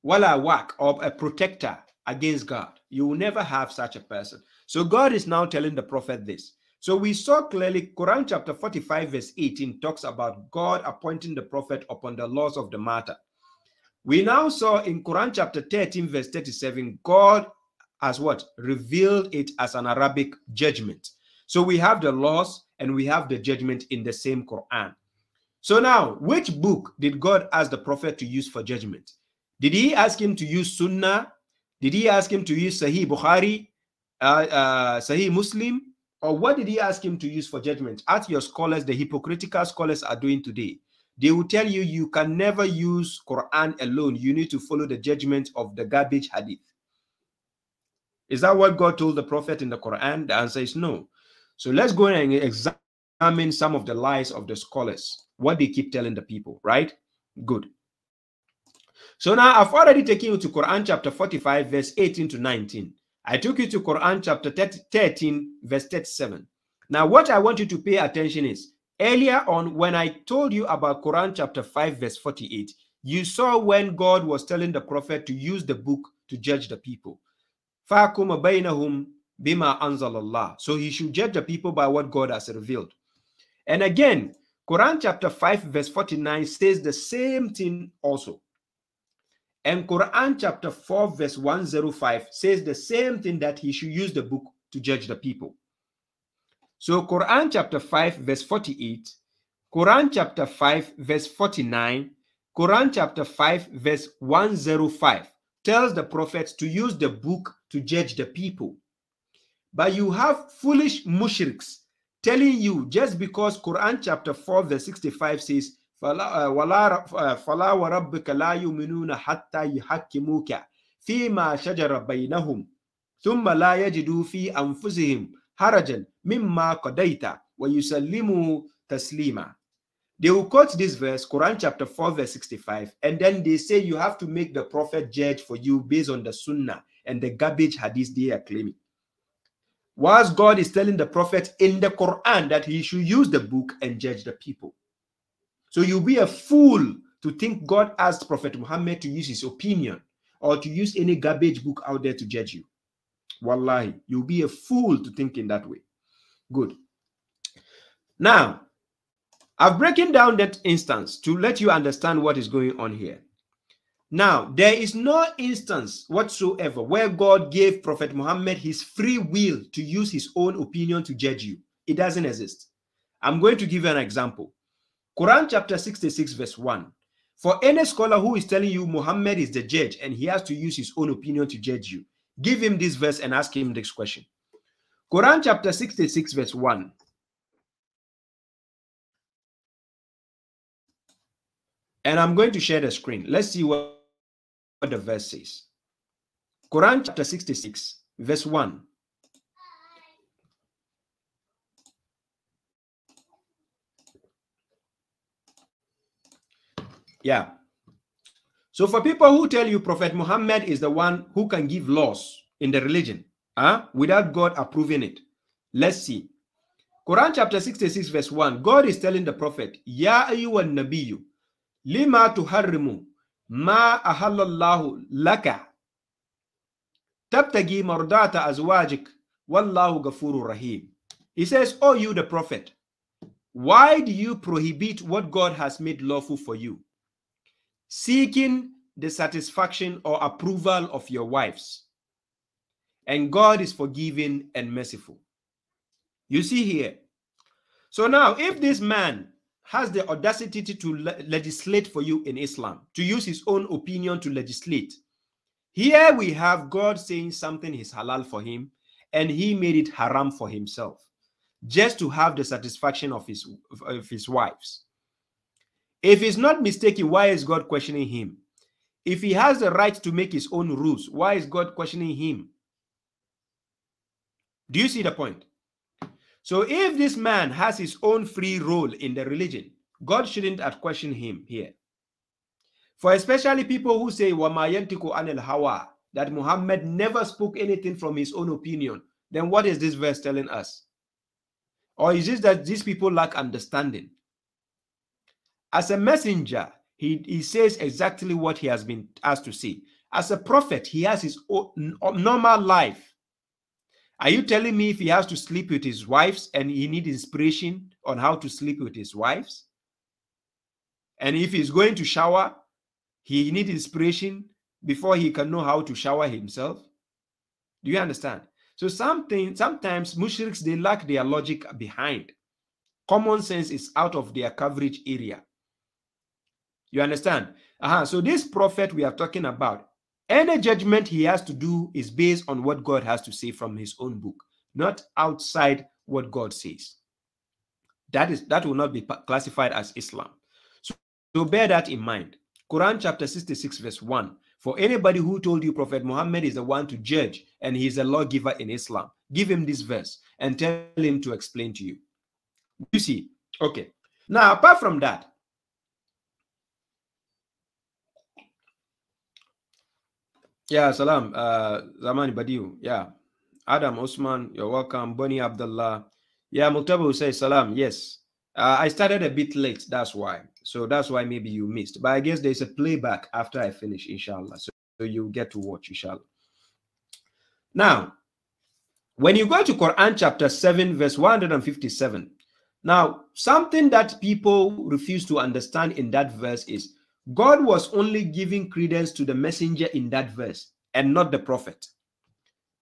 wala waq, or a protector against God. You will never have such a person. So God is now telling the prophet this. So we saw clearly Quran chapter forty-five verse eighteen talks about God appointing the prophet upon the laws of the matter. We now saw in Quran chapter thirteen verse thirty-seven, God has what? Revealed it as an Arabic judgment. So we have the laws and we have the judgment in the same Quran. So now, which book did God ask the prophet to use for judgment? Did he ask him to use Sunnah? Did he ask him to use Sahih Bukhari, uh, uh, Sahih Muslim? Or what did he ask him to use for judgment? As your scholars, the hypocritical scholars are doing today, they will tell you, you can never use Quran alone. You need to follow the judgment of the garbage hadith. Is that what God told the prophet in the Quran? The answer is no. So let's go and examine some of the lies of the scholars, what they keep telling the people, right? Good. So now I've already taken you to Quran chapter forty-five, verse eighteen to nineteen. I took you to Quran chapter thirteen, verse thirty-seven. Now what I want you to pay attention is, earlier on when I told you about Quran chapter five, verse forty-eight, you saw when God was telling the prophet to use the book to judge the people. فَاكُمَ بَيْنَهُمْ بِمَا أَنزَلَ اللَّهُ. So he should judge the people by what God has revealed. And again, Quran chapter five, verse forty-nine says the same thing also. And Quran chapter four, verse one oh five says the same thing, that he should use the book to judge the people. So Quran chapter five, verse forty-eight, Quran chapter five, verse forty-nine, Quran chapter five, verse one oh five tells the prophets to use the book to judge the people. But you have foolish mushriks telling you, just because Quran chapter four, verse sixty-five says, فَلَا وَرَبِّكَ لَا يُؤْمِنُونَ حَتَّى يُحَكِّمُوكَ فِيمَا شَجَرَ بَيْنَهُمْ ثُمَّ لَا يَجِدُوا فِي أَنفُسِهِمْ حَرَجًا مِمَّا قَضَيْتَ وَيُسَلِّمُوا تَسْلِيمًا. They will quote this verse, Quran chapter four, verse sixty-five, and then they say you have to make the prophet judge for you based on the Sunnah and the garbage hadith they are claiming. Whilst God is telling the prophet in the Quran that he should use the book and judge the people. So you'll be a fool to think God asked Prophet Muhammad to use his opinion or to use any garbage book out there to judge you. Wallahi, you'll be a fool to think in that way. Good. Now, I've broken down that instance to let you understand what is going on here. Now, there is no instance whatsoever where God gave Prophet Muhammad his free will to use his own opinion to judge you. It doesn't exist. I'm going to give you an example. Quran chapter sixty-six, verse one. For any scholar who is telling you Muhammad is the judge and he has to use his own opinion to judge you, give him this verse and ask him this question. Quran chapter sixty-six, verse one. And I'm going to share the screen. Let's see what, what the verse says. Quran chapter sixty-six, verse one. Yeah. So for people who tell you Prophet Muhammad is the one who can give laws in the religion huh, without God approving it, let's see. Quran chapter sixty-six, verse one, God is telling the prophet, Ya ayyuhan nabiyyu, lima tuharrimu ma ahallallahu laka, tabtagi mardata azwajik, wallahu ghafurur rahim. He says, oh you the prophet, why do you prohibit what God has made lawful for you, seeking the satisfaction or approval of your wives? And God is forgiving and merciful. You see here. So now, if this man has the audacity to le legislate for you in Islam, to use his own opinion to legislate, here we have God saying something is halal for him, and he made it haram for himself, just to have the satisfaction of his, of his wives. If he's not mistaken, why is God questioning him? If he has the right to make his own rules, why is God questioning him? Do you see the point? So if this man has his own free role in the religion, God shouldn't have questioned him here. For especially people who say, Wama yantiku anil hawa, that Muhammad never spoke anything from his own opinion, then what is this verse telling us? Or is it that these people lack understanding? As a messenger, he, he says exactly what he has been asked to say. As a prophet, he has his own normal life. Are you telling me if he has to sleep with his wives and he needs inspiration on how to sleep with his wives? And if he's going to shower, he needs inspiration before he can know how to shower himself? Do you understand? So something, sometimes mushriks, they lack their logic behind. Common sense is out of their coverage area. You understand? Uh-huh. So this prophet we are talking about, any judgment he has to do is based on what God has to say from his own book, not outside what God says. That is, that will not be classified as Islam. So, so bear that in mind. Quran chapter sixty-six verse one. For anybody who told you Prophet Muhammad is the one to judge and he is a lawgiver in Islam, give him this verse and tell him to explain to you. You see? Okay. Now, apart from that, yeah, salam, uh, Zamani Badiou, yeah. Adam Osman, you're welcome. Bonnie Abdullah, yeah, Muktabul Hussein, salam, yes. Uh, I started a bit late, that's why. So that's why maybe you missed. But I guess there's a playback after I finish, inshallah. So, so you get to watch, inshallah. Now, when you go to Quran chapter seven, verse one hundred fifty-seven, now, something that people refuse to understand in that verse is God was only giving credence to the messenger in that verse and not the prophet.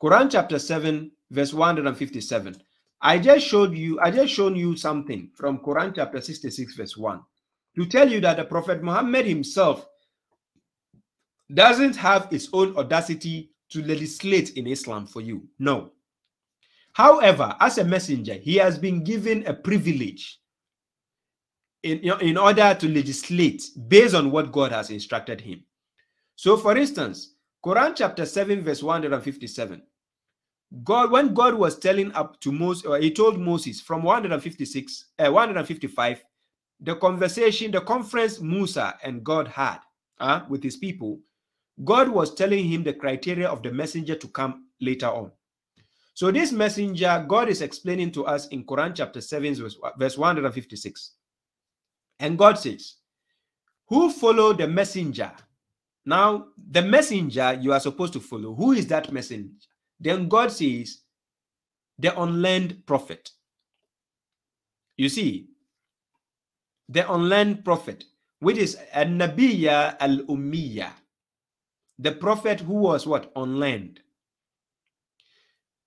Quran chapter seven, verse one hundred fifty-seven. I just showed you, I just shown you something from Quran chapter sixty-six, verse one, to tell you that the Prophet Muhammad himself doesn't have his own audacity to legislate in Islam for you. No. However, as a messenger, he has been given a privilege in, in order to legislate based on what God has instructed him. So, for instance, Quran chapter seven, verse one hundred fifty-seven. God, when God was telling up to Moses, or he told Moses from one hundred fifty-six, uh, one hundred fifty-five, the conversation, the conference Musa and God had uh, with his people, God was telling him the criteria of the messenger to come later on. So this messenger, God is explaining to us in Quran chapter seven, verse one hundred fifty-six. And God says, who follow the messenger? Now, the messenger you are supposed to follow, who is that messenger? Then God says, the unlearned prophet. You see, the unlearned prophet, which is an-nabiyya al-ummiyya, the prophet who was what? Unlearned.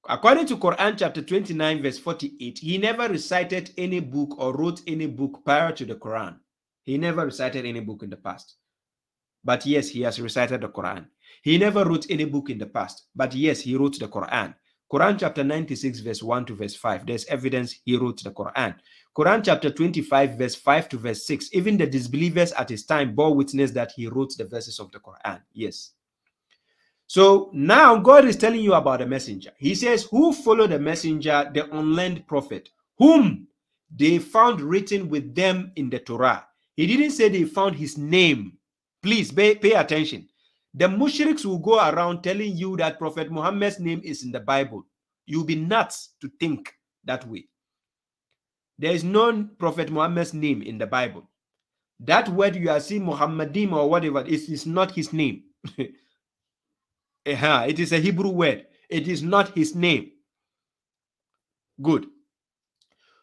According to Quran chapter twenty-nine, verse forty-eight, he never recited any book or wrote any book prior to the Quran. He never recited any book in the past. But yes, he has recited the Quran. He never wrote any book in the past, but yes, he wrote the Quran. Quran chapter ninety-six, verse one to verse five. There's evidence he wrote the Quran. Quran chapter twenty-five, verse five to verse six. Even the disbelievers at his time bore witness that he wrote the verses of the Quran. Yes. So now God is telling you about the messenger. He says, who follow the messenger, the unlearned prophet, whom they found written with them in the Torah. He didn't say they found his name. Please pay, pay attention. The mushriks will go around telling you that Prophet Muhammad's name is in the Bible. You'll be nuts to think that way. There is no Prophet Muhammad's name in the Bible. That word you are seeing, Muhammadim or whatever, is, is not his name. uh-huh. It is a Hebrew word. It is not his name. Good.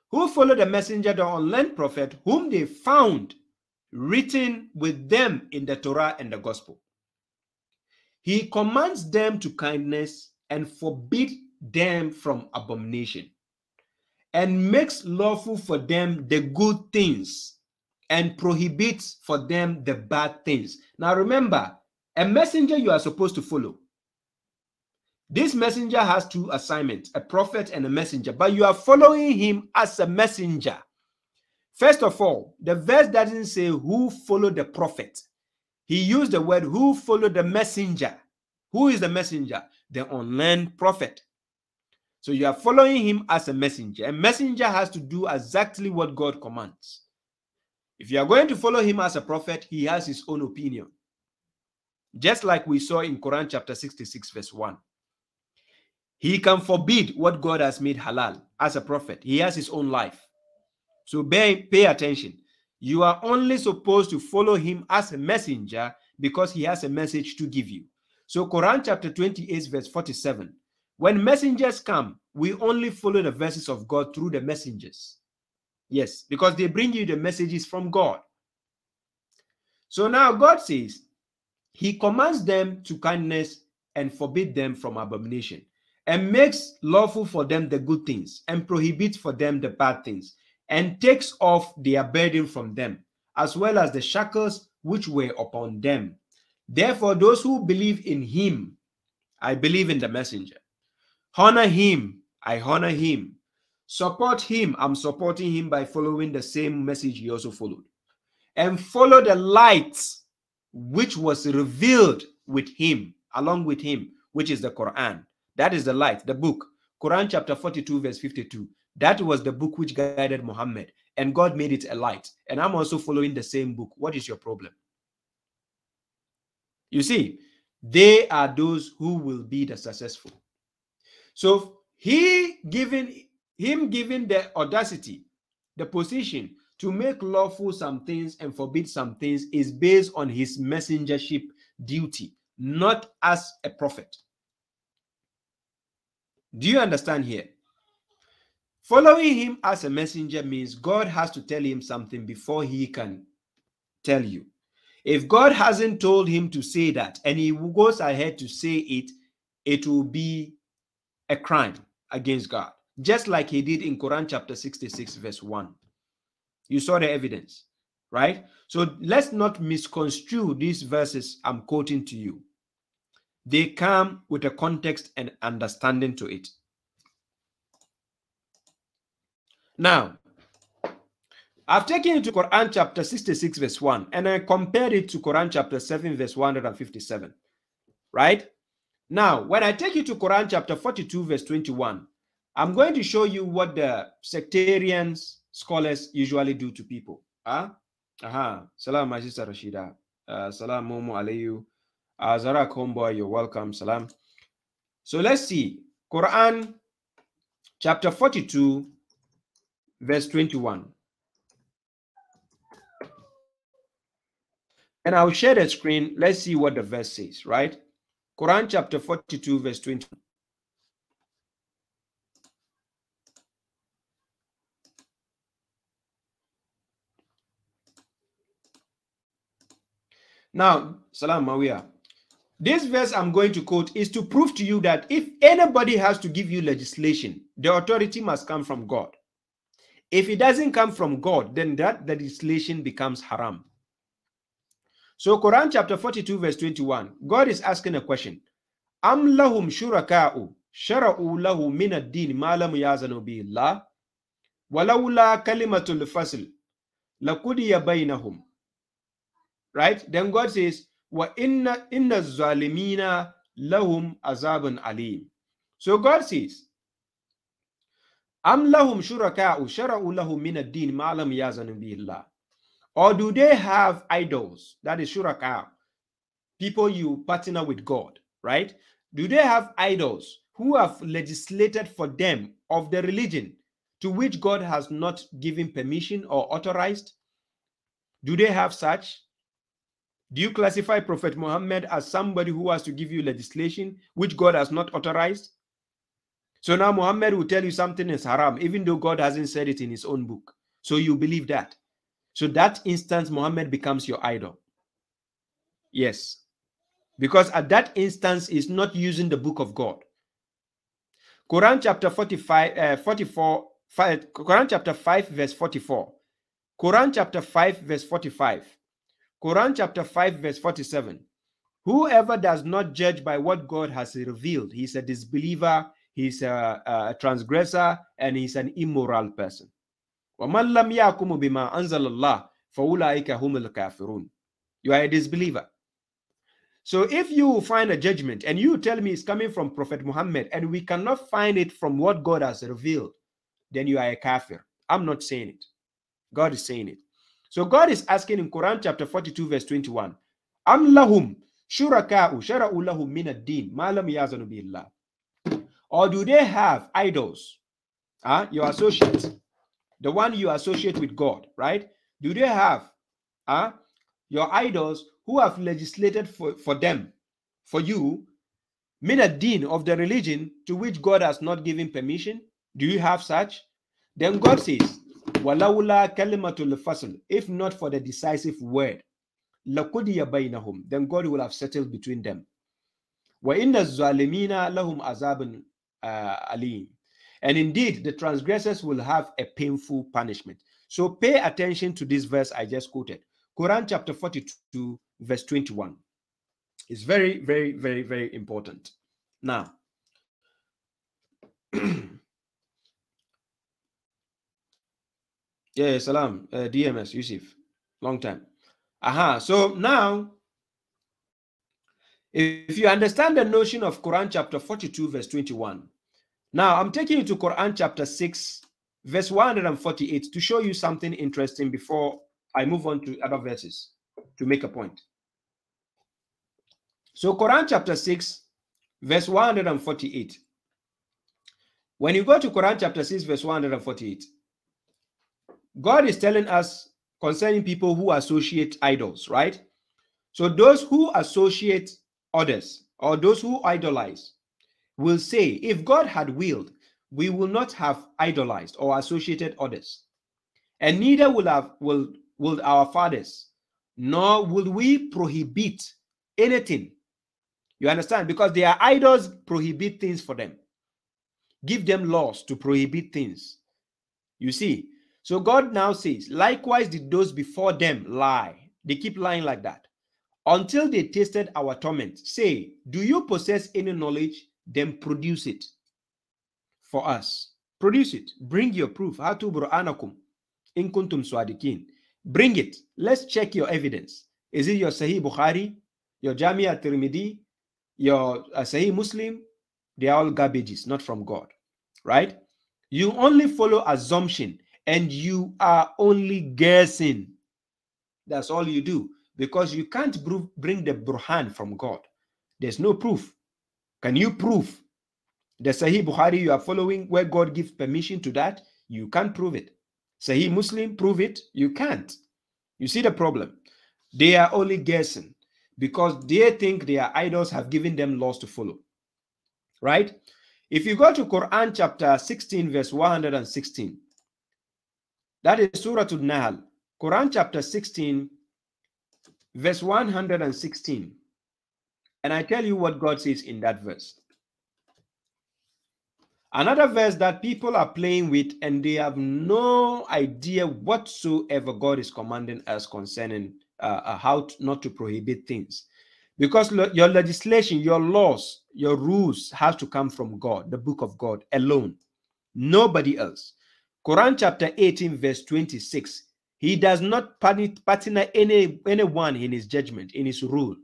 Who followed the messenger, the unlearned prophet, whom they found written with them in the Torah and the gospel. He commands them to kindness and forbid them from abomination and makes lawful for them the good things and prohibits for them the bad things. Now remember, a messenger you are supposed to follow. This messenger has two assignments, a prophet and a messenger, but you are following him as a messenger. First of all, the verse doesn't say who followed the prophet. He used the word who followed the messenger. Who is the messenger? The unlearned prophet. So you are following him as a messenger. A messenger has to do exactly what God commands. If you are going to follow him as a prophet, he has his own opinion. Just like we saw in Quran chapter sixty-six, verse one. He can forbid what God has made halal as a prophet. He has his own life. So pay, pay attention. You are only supposed to follow him as a messenger because he has a message to give you. So Quran chapter twenty-eight, verse forty-seven. When messengers come, we only follow the verses of God through the messengers. Yes, because they bring you the messages from God. So now God says, he commands them to kindness and forbid them from abomination and makes lawful for them the good things and prohibits for them the bad things, and takes off their burden from them, as well as the shackles which were upon them. Therefore, those who believe in him, I believe in the messenger. Honor him, I honor him. Support him, I'm supporting him by following the same message he also followed. And follow the light which was revealed with him, along with him, which is the Quran. That is the light, the book. Quran chapter forty-two, verse fifty-two. That was the book which guided Muhammad, and God made it a light. And I'm also following the same book. What is your problem? You see, they are those who will be the successful. So he giving, him giving the audacity, the position to make lawful some things and forbid some things is based on his messengership duty, not as a prophet. Do you understand here? Following him as a messenger means God has to tell him something before he can tell you. If God hasn't told him to say that and he goes ahead to say it, it will be a crime against God. Just like he did in Quran chapter sixty-six, verse one. You saw the evidence, right? So let's not misconstrue these verses I'm quoting to you. They come with a context and understanding to it. Now, I've taken it to Quran chapter sixty-six, verse one, and I compared it to Quran chapter seven, verse one hundred fifty-seven, right? Now, when I take you to Quran chapter forty-two, verse twenty-one, I'm going to show you what the sectarian scholars usually do to people. Huh? Aha. Salam, my sister Rashida. Uh, salam, Momo Aliyu. Azara Komboy, you're welcome. Salam. So let's see. Quran chapter forty-two, verse twenty-one. And I'll share the screen. Let's see what the verse says, right? Quran chapter forty-two, verse twenty. Now, Salam Mawia, this verse I'm going to quote is to prove to you that if anybody has to give you legislation, the authority must come from God. If it doesn't come from God, then that legislation becomes haram. So Quran chapter forty-two, verse twenty-one, God is asking a question. Am lahum shuraka'u shara'u lahu min ad-din ma lam ya'zanu bihi Allah wa lawla kalimatul fasl laqudiya bainahum. Right? Then God says, "Wa inna inna zalimina lahum azabun alim." So God says, "Am lahum shuraka'u shara'u lahum min ad-din ma lam yazanu bihi Allah." Or do they have idols? That is shuraka, people you partner with God, right? Do they have idols who have legislated for them of the religion to which God has not given permission or authorized? Do they have such? Do you classify Prophet Muhammad as somebody who has to give you legislation which God has not authorized? So now Muhammad will tell you something is haram, even though God hasn't said it in his own book. So you believe that. So that instance, Muhammad becomes your idol. Yes. Because at that instance, he's not using the book of God. Quran chapter forty-five, uh, forty-four, five, Quran chapter five, verse forty-four. Quran chapter five, verse forty-five. Quran chapter five, verse forty-seven. Whoever does not judge by what God has revealed, he's a disbeliever, he's a, a transgressor, and he's an immoral person. وَمَنْ لَمْ يَحْكُمْ بِمَا أَنْزَلَ اللَّهُ فَأُولَٰئِكَ هُمُ الْكَافِرُونَ. You are a disbeliever. So if you find a judgment and you tell me it's coming from Prophet Muhammad and we cannot find it from what God has revealed, then you are a kafir. I'm not saying it. God is saying it. So God is asking in Quran chapter forty-two, verse twenty-one, Am lahum shuraka'u shara'u lahum min ad-din ma lam ya'zanu billah. Or do they have idols? Huh? Your associates, the one you associate with God, right? Do they have huh, your idols who have legislated for, for them, for you, min ad-din, of the religion to which God has not given permission? Do you have such? Then God says, if not for the decisive word, then God will have settled between them. And indeed, the transgressors will have a painful punishment. So pay attention to this verse I just quoted. Quran chapter forty-two, verse twenty-one. It's very, very, very, very important. Now, yeah, salam, uh, D M S, Yusuf, long time. Aha, so now, if you understand the notion of Quran chapter forty-two, verse twenty-one, now I'm taking you to Quran chapter six, verse one hundred forty-eight to show you something interesting before I move on to other verses to make a point. So Quran chapter six, verse one hundred forty-eight. When you go to Quran chapter six, verse one hundred forty-eight, God is telling us concerning people who associate idols, right? So those who associate others or those who idolize will say, if God had willed, we will not have idolized or associated others. And neither will, have, will, will our fathers, nor will we prohibit anything. You understand? Because their idols prohibit things for them. Give them laws to prohibit things. You see? So God now says, likewise did those before them lie. They keep lying like that. Until they tasted our torment, say, do you possess any knowledge? Then produce it for us. Produce it. Bring your proof. Bring it. Let's check your evidence. Is it your Sahih Bukhari? Your Jamia Tirmidhi? Your Sahih Muslim? They are all garbages, not from God, right? You only follow assumption and you are only guessing. That's all you do because you can't bring the Burhan from God. There's no proof. Can you prove the Sahih Bukhari you are following where God gives permission to that? You can't prove it. Sahih Muslim, prove it? You can't. You see the problem? They are only guessing because they think their idols have given them laws to follow. Right? If you go to Quran chapter sixteen, verse one hundred sixteen, that is Surah Al-Nahl. Quran chapter sixteen, verse one hundred sixteen. And I tell you what God says in that verse. Another verse that people are playing with and they have no idea whatsoever God is commanding us concerning uh, how to, not to prohibit things. Because your legislation, your laws, your rules have to come from God, the book of God alone, nobody else. Quran chapter eighteen, verse twenty-six. He does not partner any anyone in his judgment, in his rule.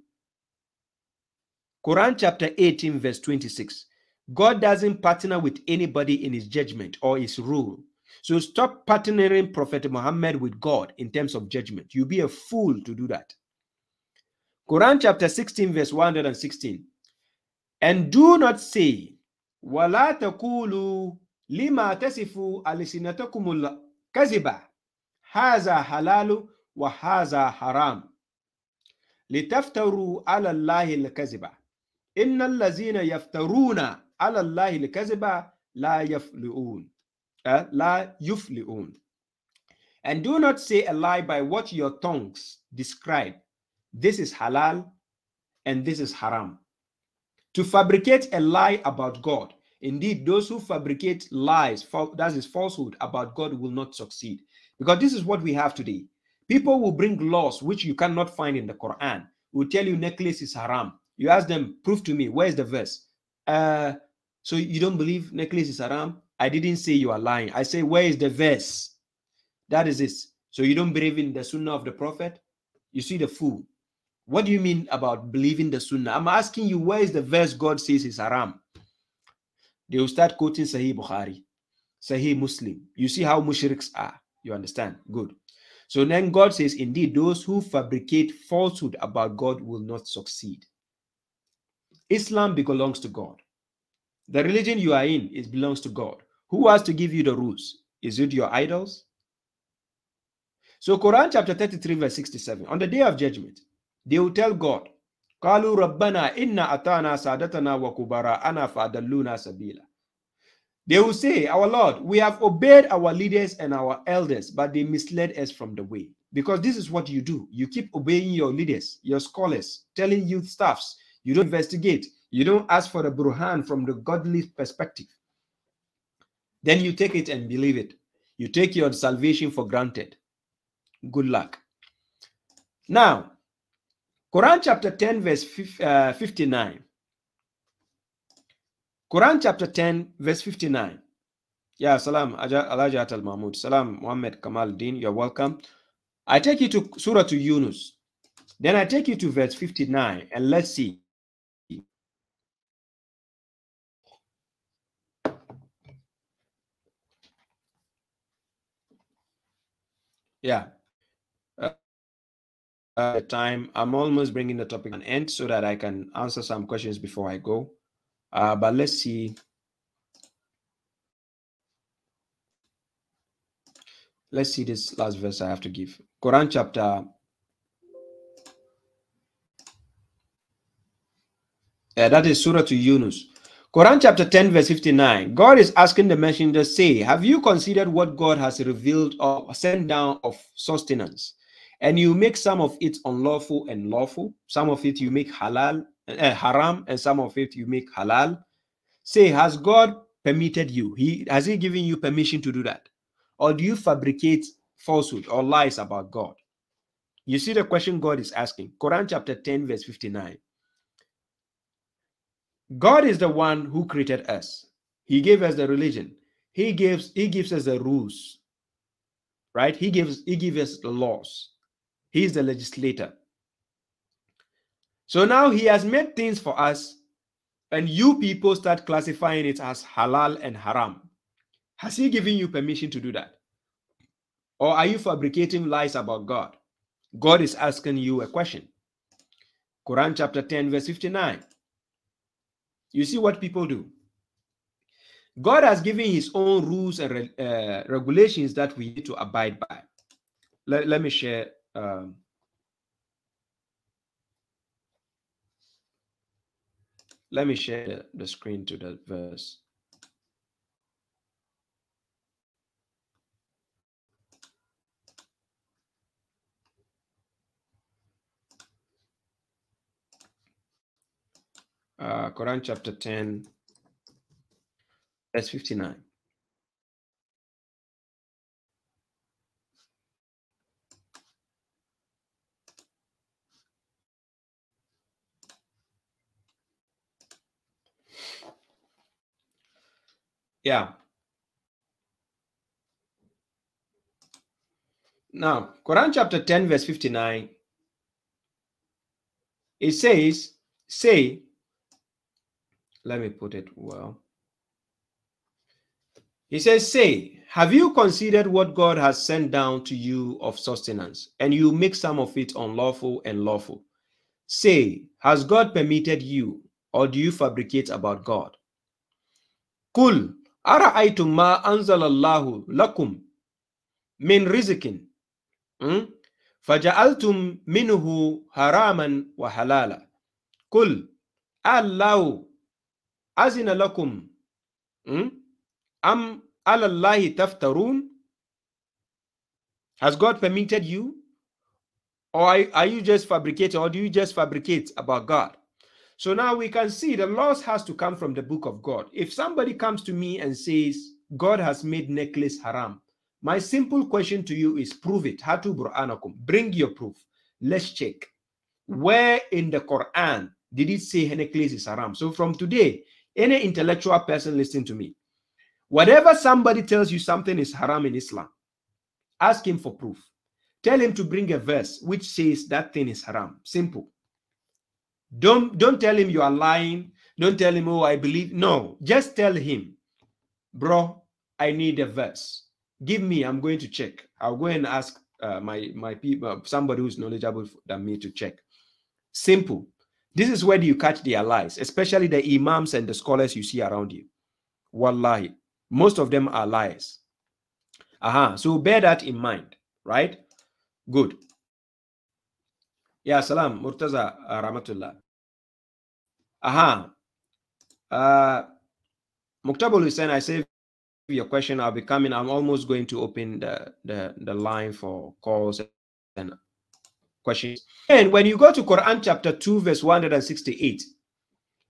Quran chapter eighteen, verse twenty-six. God doesn't partner with anybody in his judgment or his rule. So stop partnering Prophet Muhammad with God in terms of judgment. You'll be a fool to do that. Quran chapter sixteen, verse one hundred sixteen. And do not say, wala taqulu lima tasifu alsinatakumul kaziba haza halalu wa haza haram litaftaru ala allahi alkaziba innal lazina yaftaruna ala allahi alkaziba la yufliun uh, la yufliun. And do not say a lie by what your tongues describe. This is halal and this is haram. To fabricate a lie about God. Indeed, those who fabricate lies, that is falsehood, about God will not succeed. Because this is what we have today. People will bring laws which you cannot find in the Quran. Will tell you necklace is haram. You ask them, prove to me, where's the verse? Uh, so you don't believe necklace is haram? I didn't say you are lying. I say, where is the verse? That is it. So you don't believe in the Sunnah of the Prophet? You see the fool. What do you mean about believing the Sunnah? I'm asking you, where is the verse God says is haram? They will start quoting Sahih Bukhari, Sahih Muslim. You see how mushriks are. You understand? Good. So then God says, indeed, those who fabricate falsehood about God will not succeed. Islam belongs to God. The religion you are in, it belongs to God. Who has to give you the rules? Is it your idols? So Quran chapter thirty-three, verse sixty-seven. On the day of judgment, they will tell God, Qalu Rabbana inna atana sadatana wa kubara'ana fadalluna sabila. They will say, our Lord, we have obeyed our leaders and our elders, but they misled us from the way. Because this is what you do. You keep obeying your leaders, your scholars, telling you stuffs. You don't investigate. You don't ask for the Burhan from the godly perspective. Then you take it and believe it. You take your salvation for granted. Good luck. Now, Quran chapter ten, verse fifty-nine. Quran chapter ten, verse fifty-nine. Yeah, salam, Alajat al-Mahmud. Salam, Muhammad Kamal Din. You're welcome. I take you to Surah to Yunus. Then I take you to verse fifty-nine, and let's see. Yeah. Uh, uh, time. I'm almost bringing the topic to an end so that I can answer some questions before I go. Uh, but let's see. Let's see this last verse I have to give. Quran chapter Uh, that is Surah to Yunus. Quran chapter ten, verse fifty-nine. God is asking the messenger, say, have you considered what God has revealed or sent down of sustenance? And you make some of it unlawful and lawful. Some of it you make halal, uh, haram, and some of it you make halal. Say, has God permitted you? He, has he given you permission to do that? Or do you fabricate falsehood or lies about God? You see the question God is asking. Quran chapter ten, verse fifty-nine. God is the one who created us. He gave us the religion. He gives, he gives us the rules, right? He gives, he gives us the laws. He is the legislator. So now he has made things for us, and you people start classifying it as halal and haram. Has he given you permission to do that? Or are you fabricating lies about God? God is asking you a question. Quran chapter ten, verse fifty-nine. You see what people do. God has given his own rules and uh, regulations that we need to abide by. Let, let me share. Um, let me share the, the screen to that verse. Uh, Quran chapter ten, verse fifty-nine. Yeah. Now, Quran chapter ten, verse fifty-nine. It says, say, let me put it well. He says, say, have you considered what God has sent down to you of sustenance, and you make some of it unlawful and lawful? Say, has God permitted you, or do you fabricate about God? Kul ara'aytum ma anzalallahu lakum min rizikin faja'altum minhu haraman wa halala. Kul allahu azina lakum am ala Allahi taftarun. Has God permitted you, or are, are you just fabricating, or do you just fabricate about God? So now we can see the laws has to come from the book of God. If somebody comes to me and says God has made necklace haram, my simple question to you is, prove it. Hatu burhanakum. Bring your proof. Let's check. Where in the Quran did it say necklace is haram? So from today, any intellectual person listening to me, whatever somebody tells you something is haram in Islam, ask him for proof. Tell him to bring a verse which says that thing is haram. Simple. Don't, don't tell him you are lying. Don't tell him, oh, I believe. No, just tell him, bro, I need a verse. Give me, I'm going to check. I'll go and ask uh, my, my people, somebody who's knowledgeable than me to check. Simple. This is where you catch their lies, especially the imams and the scholars you see around you. Wallahi, most of them are liars. Aha, uh-huh. So bear that in mind, right? Good. Yeah, salam, Murtaza, uh, Rahmatullah. Aha. Uh-huh. Uh, Muktabul Hussein, I save your question. I'll be coming. I'm almost going to open the, the, the line for calls and questions. And when you go to Quran chapter two, verse one hundred sixty-eight,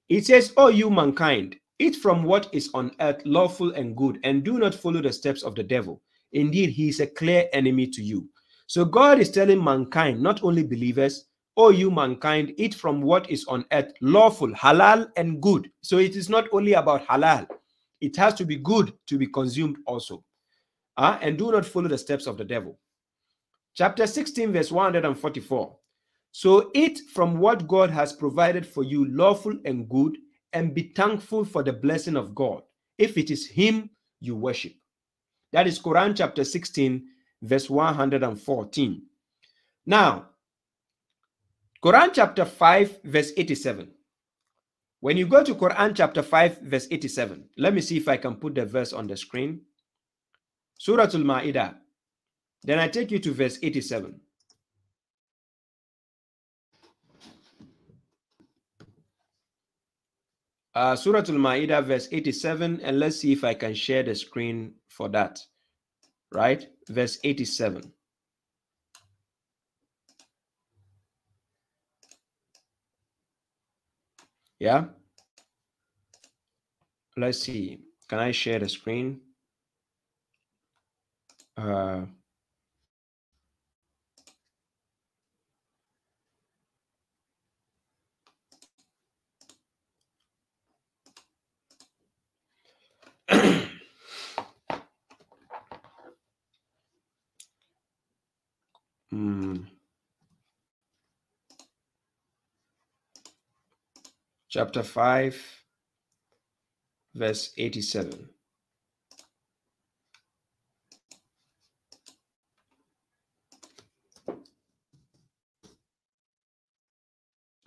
it says, "O you mankind, eat from what is on earth lawful and good, and do not follow the steps of the devil. Indeed, he is a clear enemy to you." So God is telling mankind, not only believers, oh, you mankind, eat from what is on earth, lawful, halal and good. So it is not only about halal. It has to be good to be consumed also. Uh, and do not follow the steps of the devil. Chapter sixteen, verse one hundred forty-four. So eat from what God has provided for you, lawful and good, and be thankful for the blessing of God, if it is him you worship. That is Quran chapter sixteen, verse one hundred fourteen. Now, Quran chapter five, verse eighty-seven. When you go to Quran chapter five, verse eighty-seven, let me see if I can put the verse on the screen. Suratul Ma'idah. Then I take you to verse eighty-seven. Uh, Suratul Ma'idah, verse eighty-seven, and let's see if I can share the screen for that. Right? Verse eighty-seven. Yeah? Let's see. Can I share the screen? Uh, mm. Chapter five, verse eighty-seven.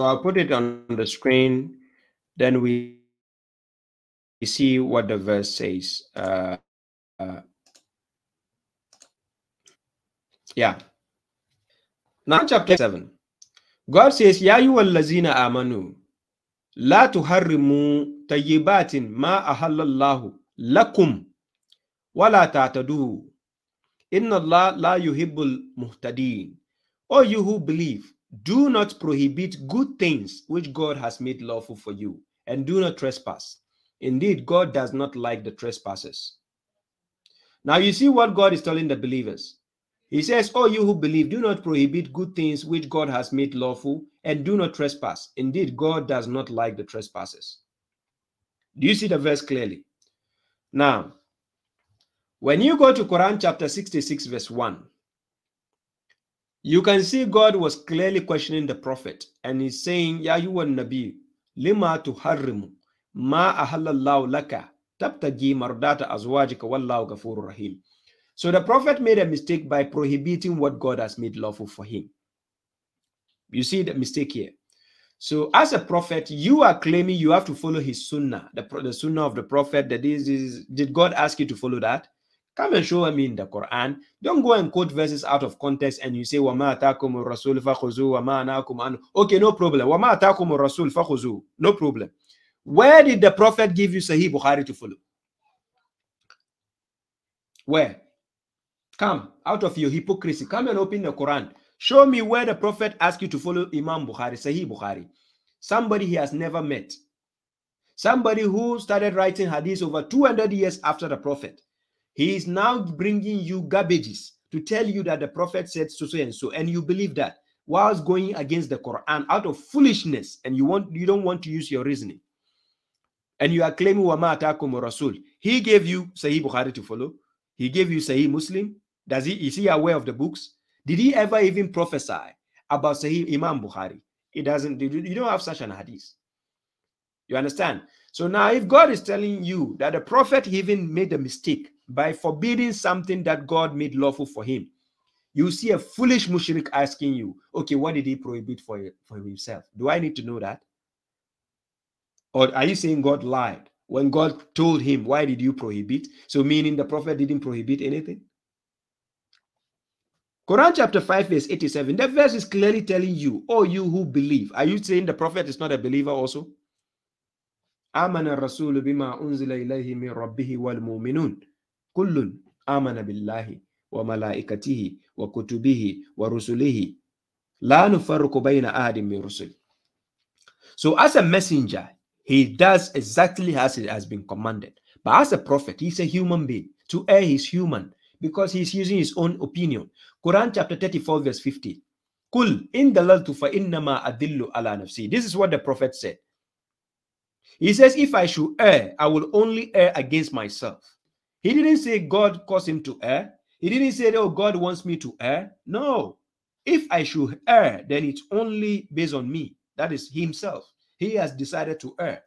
So I'll put it on the screen, then we see what the verse says. Uh, uh, yeah. Now chapter seven. God says, Ya ayyuhal lazina amanu, la tuharrimu tayyibatin ma ahallallahu lakum, wa la ta'taduhu, inna Allah la yuhibbul muhtadin. Or you who believe, do not prohibit good things which God has made lawful for you, and do not trespass. Indeed, God does not like the trespassers. Now you see what God is telling the believers. He says, oh, you who believe, do not prohibit good things which God has made lawful, and do not trespass. Indeed, God does not like the trespassers. Do you see the verse clearly? Now, when you go to Quran chapter sixty-six, verse one, you can see God was clearly questioning the prophet, and he's saying, Ya ayyuhan nabi, lima tuharrimu ma ahallallahu laka tabtagi mardata azwajika wallahu ghafurur rahim. So the prophet made a mistake by prohibiting what God has made lawful for him. You see the mistake here. So as a prophet, you are claiming you have to follow his sunnah, the, the sunnah of the prophet. That is, is, did God ask you to follow that? Come and show me in the Quran. Don't go and quote verses out of context and you say, Wama atakum rasul fakhuzu, wama anakum anu. Okay, no problem. Wama atakum rasul fakhuzu. No problem. Where did the Prophet give you Sahih Bukhari to follow? Where? Come, out of your hypocrisy. Come and open the Quran. Show me where the Prophet asked you to follow Imam Bukhari, Sahih Bukhari. Somebody he has never met. Somebody who started writing hadith over two hundred years after the Prophet. He is now bringing you garbages to tell you that the prophet said so, so and so, and you believe that, whilst going against the Quran out of foolishness, and you want you don't want to use your reasoning, and you are claiming Wama atakum rasul. He gave you Sahih Bukhari to follow. He gave you Sahih Muslim. Does he is he aware of the books? Did he ever even prophesy about Sahih Imam Bukhari? It doesn't. You don't have such an hadith. You understand? So now, if God is telling you that the prophet even made a mistake by forbidding something that God made lawful for him, you see a foolish mushrik asking you, okay, what did he prohibit for, for himself? Do I need to know that? Or are you saying God lied when God told him, why did you prohibit? So meaning the prophet didn't prohibit anything? Quran chapter five, verse eighty-seven, that verse is clearly telling you, oh, you who believe. Are you saying the prophet is not a believer also? Amana rasulu bima unzila ilayhi min rabbihi wal mu'minun. Kullun amana billahi wa malaikatihi wa kutubihi wa rusulihi la nufarriqu bayna ahadin min rusul. So as a messenger, he does exactly as it has been commanded. But as a prophet, he's a human being. To err, he's human. because he's using his own opinion. Quran chapter thirty-four verse fifty. Kul in dalaltu fa innama adillu ala nafsi. This is what the prophet said. He says, if I should err, I will only err against myself. He didn't say God caused him to err. He didn't say, oh, God wants me to err. No. If I should err, then it's only based on me. That is himself. He has decided to err.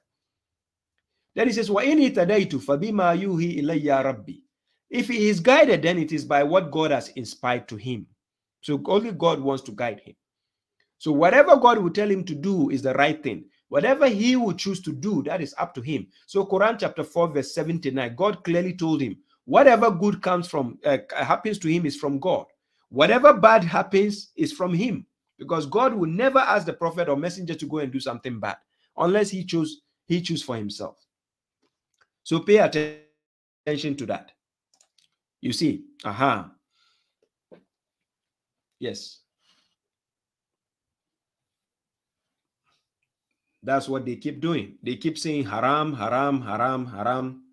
Then he says, وَإِنِ اِتَدَيْتُ فَبِمَا يُوهِي إِلَيَّا رَبِّي. If he is guided, then it is by what God has inspired to him. So only God wants to guide him. So whatever God will tell him to do is the right thing. Whatever he will choose to do, that is up to him. So Quran chapter four verse seventy-nine, God clearly told him, whatever good comes from, uh, happens to him is from God. Whatever bad happens is from him. Because God will never ask the prophet or messenger to go and do something bad, unless he choose, he choose for himself. So pay attention to that. You see, aha. Uh-huh. Yes. That's what they keep doing. They keep saying haram, haram, haram, haram.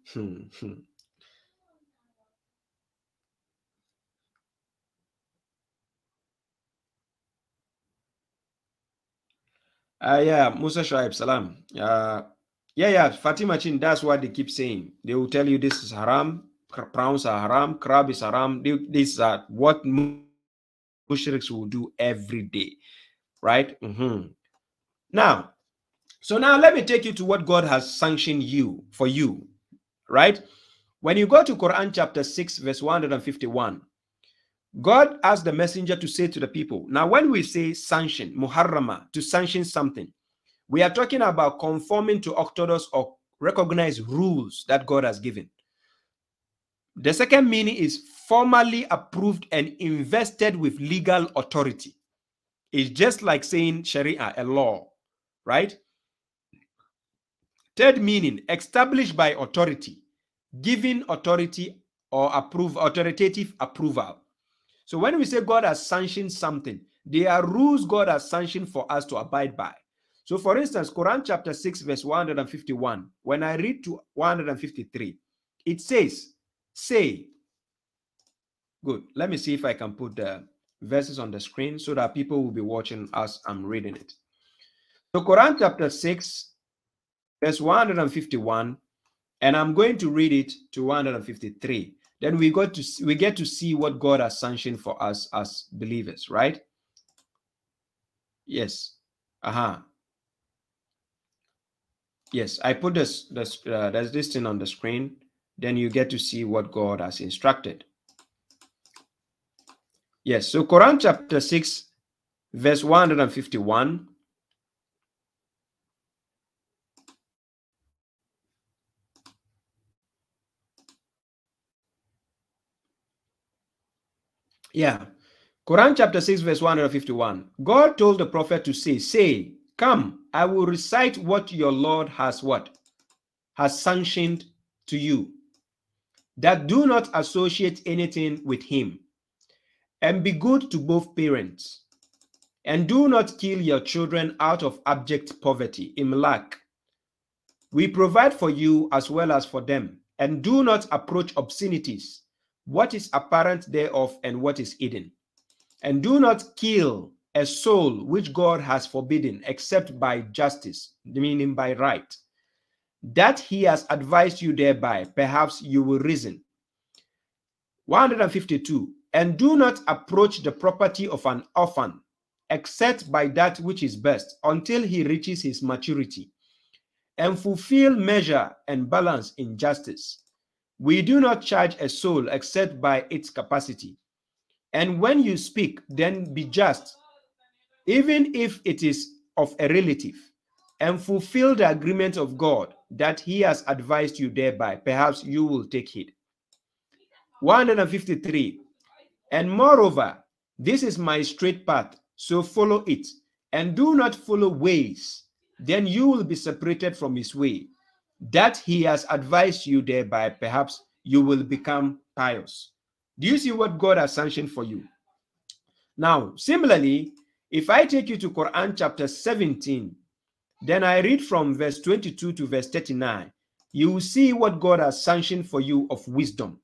Uh, yeah, Musa Shribe, salam. Uh, yeah, yeah, Fatima Chin, that's what they keep saying. They will tell you this is haram, prawns are haram, crab is haram. They, these are what mushriks will do every day, right? Mm-hmm. Now, so now let me take you to what God has sanctioned you, for you, right? When you go to Quran chapter six, verse one hundred fifty-one, God asked the messenger to say to the people, now when we say sanction, muharrama, to sanction something, we are talking about conforming to orthodox or recognized rules that God has given. The second meaning is formally approved and invested with legal authority. It's just like saying sharia, a law, right? Third meaning, established by authority, given authority or approve, authoritative approval. So when we say God has sanctioned something, there are rules God has sanctioned for us to abide by. So for instance, Quran chapter six, verse one hundred fifty-one, when I read to one hundred fifty-three, it says, say, good, let me see if I can put the verses on the screen so that people will be watching as I'm reading it. So Quran chapter six, verse one hundred fifty-one, and I'm going to read it to one hundred fifty-three. Then we got to we get to see what God has sanctioned for us as believers, right? Yes. Uh-huh. Yes, I put this, this uh, there's this thing on the screen. Then you get to see what God has instructed. Yes, so Quran chapter six, verse one hundred fifty-one. Yeah, Quran chapter six, verse one hundred fifty-one. God told the prophet to say, say, come, I will recite what your Lord has what? Has sanctioned to you, that do not associate anything with him, and be good to both parents, and do not kill your children out of abject poverty, imlak. We provide for you as well as for them, and do not approach obscenities, what is apparent thereof and what is hidden. And do not kill a soul which God has forbidden except by justice, meaning by right, that he has advised you thereby, perhaps you will reason. one hundred fifty-two. And do not approach the property of an orphan except by that which is best until he reaches his maturity, and fulfill measure and balance in justice. We do not charge a soul except by its capacity. And when you speak, then be just, even if it is of a relative, and fulfill the agreement of God that he has advised you thereby. Perhaps you will take heed. one hundred fifty-three. And moreover, this is my straight path, so follow it, and do not follow ways. Then you will be separated from his way, that he has advised you thereby, perhaps you will become pious. Do you see what God has sanctioned for you? Now, similarly, if I take you to Quran chapter seventeen, then I read from verse twenty-two to verse thirty-nine, you will see what God has sanctioned for you of wisdom.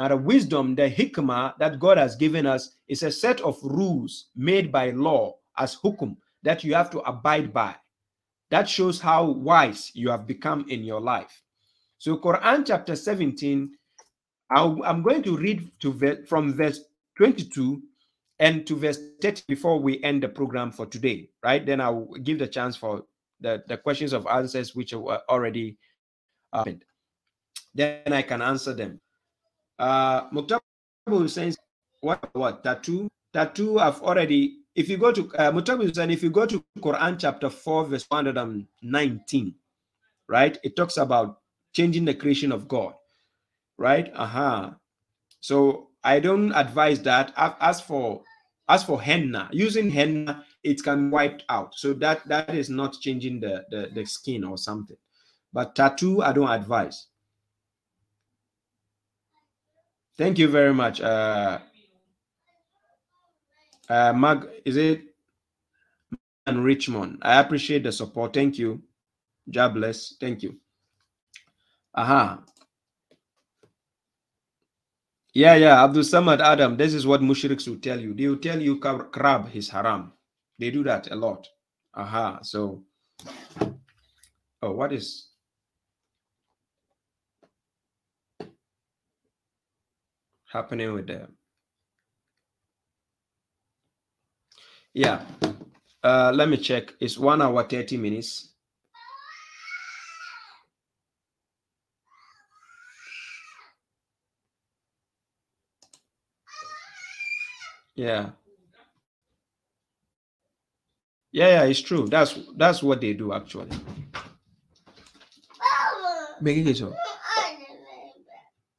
Now, the wisdom, the hikmah that God has given us is a set of rules made by law as hukum that you have to abide by. That shows how wise you have become in your life. So Quran chapter seventeen, I'll, I'm going to read to ve from verse twenty-two and to verse thirty before we end the program for today, right? Then I'll give the chance for the, the questions of answers which were already happened. Then I can answer them. Uh, Muktabul Hussein, what, what, tattoo? Tattoo, I've already, if you go to, uh, Muktabul Hussein, if you go to Quran chapter four, verse one hundred nineteen, right? It talks about changing the creation of God, right? Uh-huh. So I don't advise that. As for, as for henna, using henna, it can wipe out. So that, that is not changing the, the, the skin or something. But tattoo, I don't advise. Thank you very much. Uh, uh, Mag, is it? And Richmond, I appreciate the support. Thank you. God bless. Thank you. Aha. Uh-huh. Yeah, yeah. Abdul Samad Adam, this is what mushriks will tell you. They will tell you crab is haram. They do that a lot. Aha. Uh-huh. So, oh, what is? Happening with them. Yeah. Uh, let me check. It's one hour, thirty minutes. Yeah. Yeah, yeah, it's true. That's that's what they do actually. Making it so.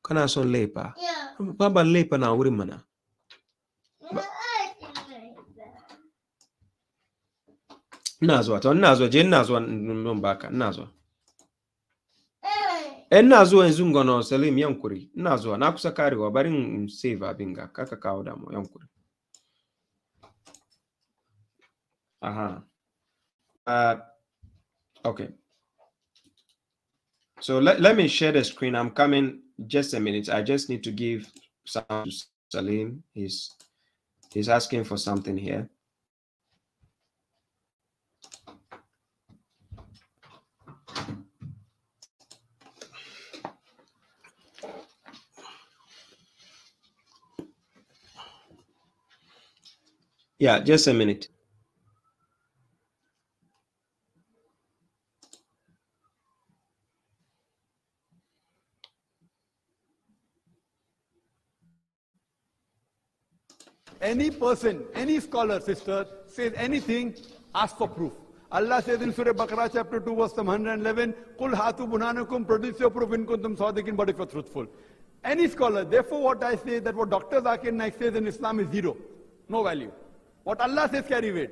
Can I so labor? Baba lepa na wuri mana. Nazwa to nazwa je nazwa mbaka nazwa. En nazwa nzungo no selim yankuri. Nazwa nakusakari wa bari msave abinga kaka kauda mo yankuri. Aha. Uh okay. So let, let me share the screen. I'm coming. Just a minute. I just need to give some to Salim. He's he's asking for something here. Yeah, just a minute. Any person, any scholar, sister, says anything, ask for proof. Allah says in Surah Baqarah chapter two verse one hundred eleven, Qul hatu burhanakum, produce your proof in kuntum sadiqin, but if you're truthful. Any scholar, therefore what I say, that what Doctor Zakir Naik says in Islam is zero. No value. What Allah says carry weight.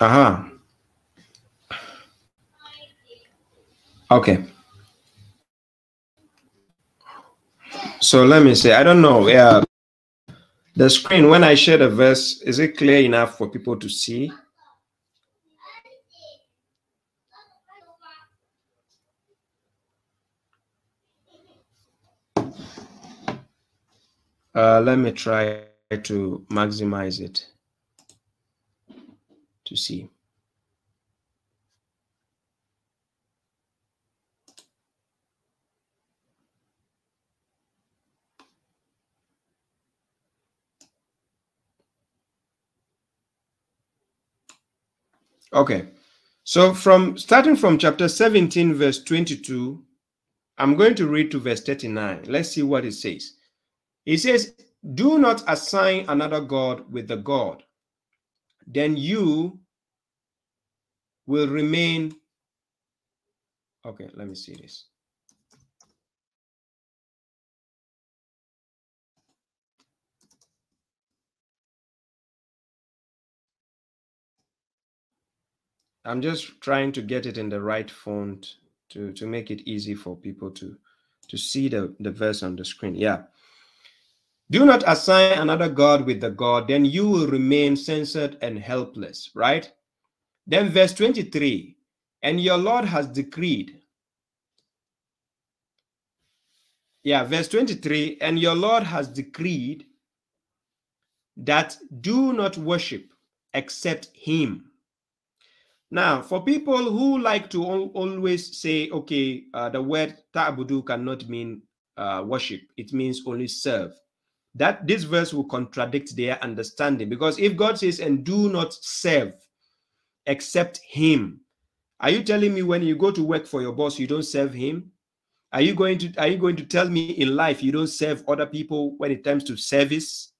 Aha. Okay. So let me say, I don't know. Yeah. The screen, when I share the verse, is it clear enough for people to see? Uh, let me try to maximize it to see. Okay, So from starting from chapter seventeen, verse twenty-two, I'm going to read to verse thirty-nine. Let's see what it says. It says, do not assign another god with the God. Then you will remain. Okay, let me see this. I'm just trying to get it in the right font to, to make it easy for people to, to see the, the verse on the screen. Yeah. Do not assign another god with the God, then you will remain censored and helpless, right? Then verse twenty-three, and your Lord has decreed. Yeah, verse twenty-three, and your Lord has decreed that do not worship except him. Now, for people who like to al always say, okay, uh, the word ta'budu cannot mean uh, worship. It means only serve. That this verse will contradict their understanding, because if God says, and do not serve except him, are you telling me when you go to work for your boss, you don't serve him? Are you going to, are you going to tell me in life you don't serve other people when it comes to service?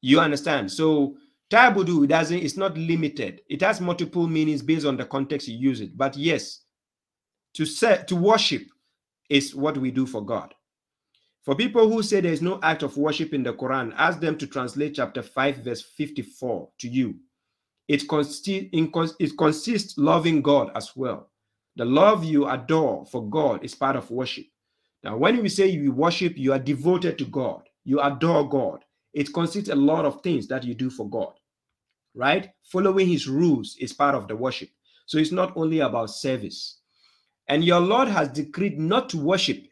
You understand? So ta'budu doesn't, it's not limited. It has multiple meanings based on the context you use it. But yes, to serve, to worship is what we do for God. For people who say there is no act of worship in the Quran, ask them to translate chapter five, verse fifty-four to you. It consists it consists loving God as well. The love you adore for God is part of worship. Now, when we say you worship, you are devoted to God. You adore God. It consists a lot of things that you do for God, right? Following his rules is part of the worship. So it's not only about service. And your Lord has decreed not to worship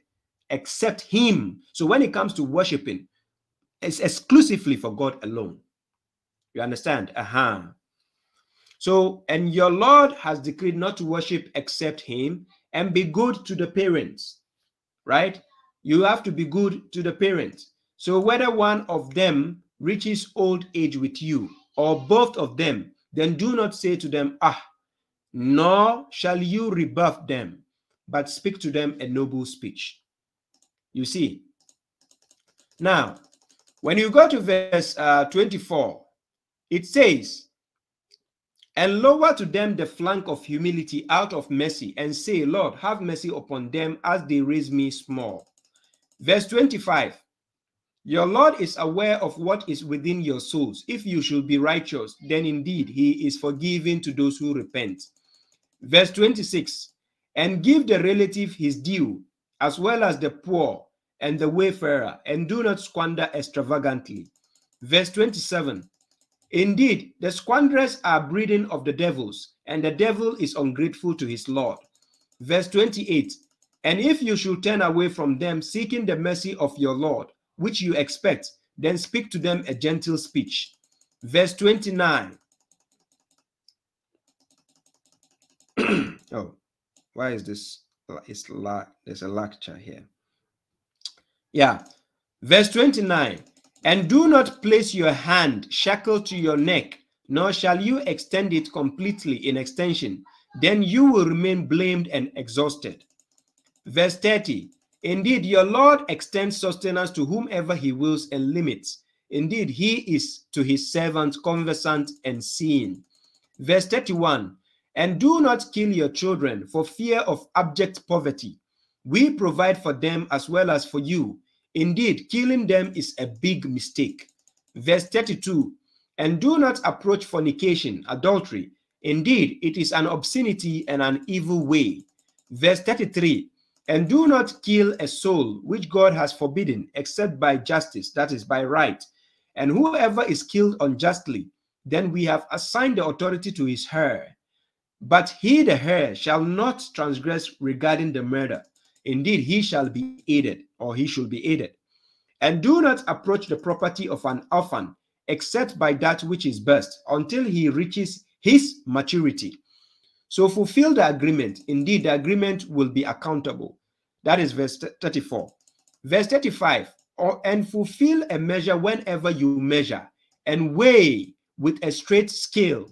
except him. So when it comes to worshiping, it's exclusively for God alone. You understand? Uh-huh. So, and your Lord has decreed not to worship except him, and be good to the parents, right? You have to be good to the parents. So whether one of them reaches old age with you, or both of them, then do not say to them, ah, nor shall you rebuff them, but speak to them a noble speech. You see? Now, when you go to verse uh, twenty-four, it says, and lower to them the flank of humility out of mercy, and say, Lord, have mercy upon them as they raise me small. Verse twenty-five. Your Lord is aware of what is within your souls. If you should be righteous, then indeed he is forgiving to those who repent. Verse twenty-six, and give the relative his due, as well as the poor and the wayfarer, and do not squander extravagantly. Verse twenty-seven, indeed, the squanderers are breeding of the devils, and the devil is ungrateful to his Lord. Verse twenty-eight, and if you should turn away from them, seeking the mercy of your Lord, which you expect, then speak to them a gentle speech. Verse twenty-nine. Oh, why is this? It's la there's a lecture here. Yeah. Verse twenty-nine. And do not place your hand shackled to your neck, nor shall you extend it completely in extension. Then you will remain blamed and exhausted. Verse thirty. Indeed, your Lord extends sustenance to whomever he wills and limits. Indeed, he is to his servants conversant and seeing. Verse thirty-one, and do not kill your children for fear of abject poverty. We provide for them as well as for you. Indeed, killing them is a big mistake. Verse thirty-two, and do not approach fornication, adultery. Indeed, it is an obscenity and an evil way. Verse thirty-three, and do not kill a soul which God has forbidden, except by justice, that is, by right. And whoever is killed unjustly, then we have assigned the authority to his heir. But he, the heir, shall not transgress regarding the murder. Indeed, he shall be aided, or he should be aided. And do not approach the property of an orphan, except by that which is best, until he reaches his maturity. So fulfill the agreement. Indeed, the agreement will be accountable. That is verse thirty-four. Verse thirty-five, or, and fulfill a measure whenever you measure, and weigh with a straight scale.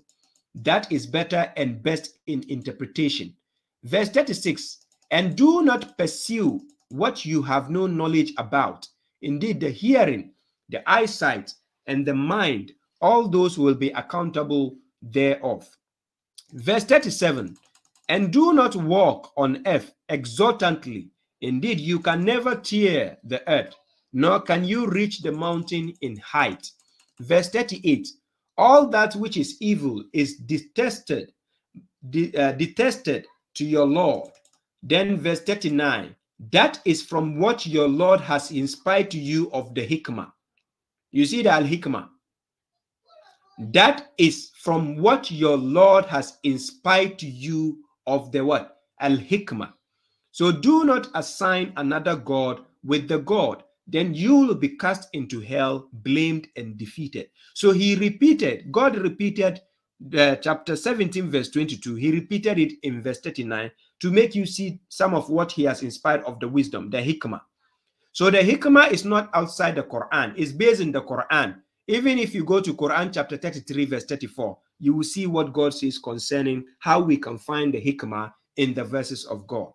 that is better and best in interpretation. Verse thirty-six, and do not pursue what you have no knowledge about. Indeed, the hearing, the eyesight, and the mind, all those will be accountable thereof. Verse thirty-seven, and do not walk on earth exultantly. Indeed, you can never tear the earth, nor can you reach the mountain in height. Verse thirty-eight, all that which is evil is detested, de uh, detested to your Lord. Then verse thirty-nine, that is from what your Lord has inspired to you of the hikmah. You see the al-hikmah. That is from what your Lord has inspired to you of the what? Al-hikmah. So do not assign another god with the God. Then you will be cast into hell, blamed and defeated. So he repeated, God repeated the chapter seventeen, verse twenty-two. He repeated it in verse thirty-nine to make you see some of what he has inspired of the wisdom, the hikmah. So the hikmah is not outside the Quran. It's based in the Quran. Even if you go to Quran chapter thirty-three, verse thirty-four, you will see what God says concerning how we can find the hikmah in the verses of God.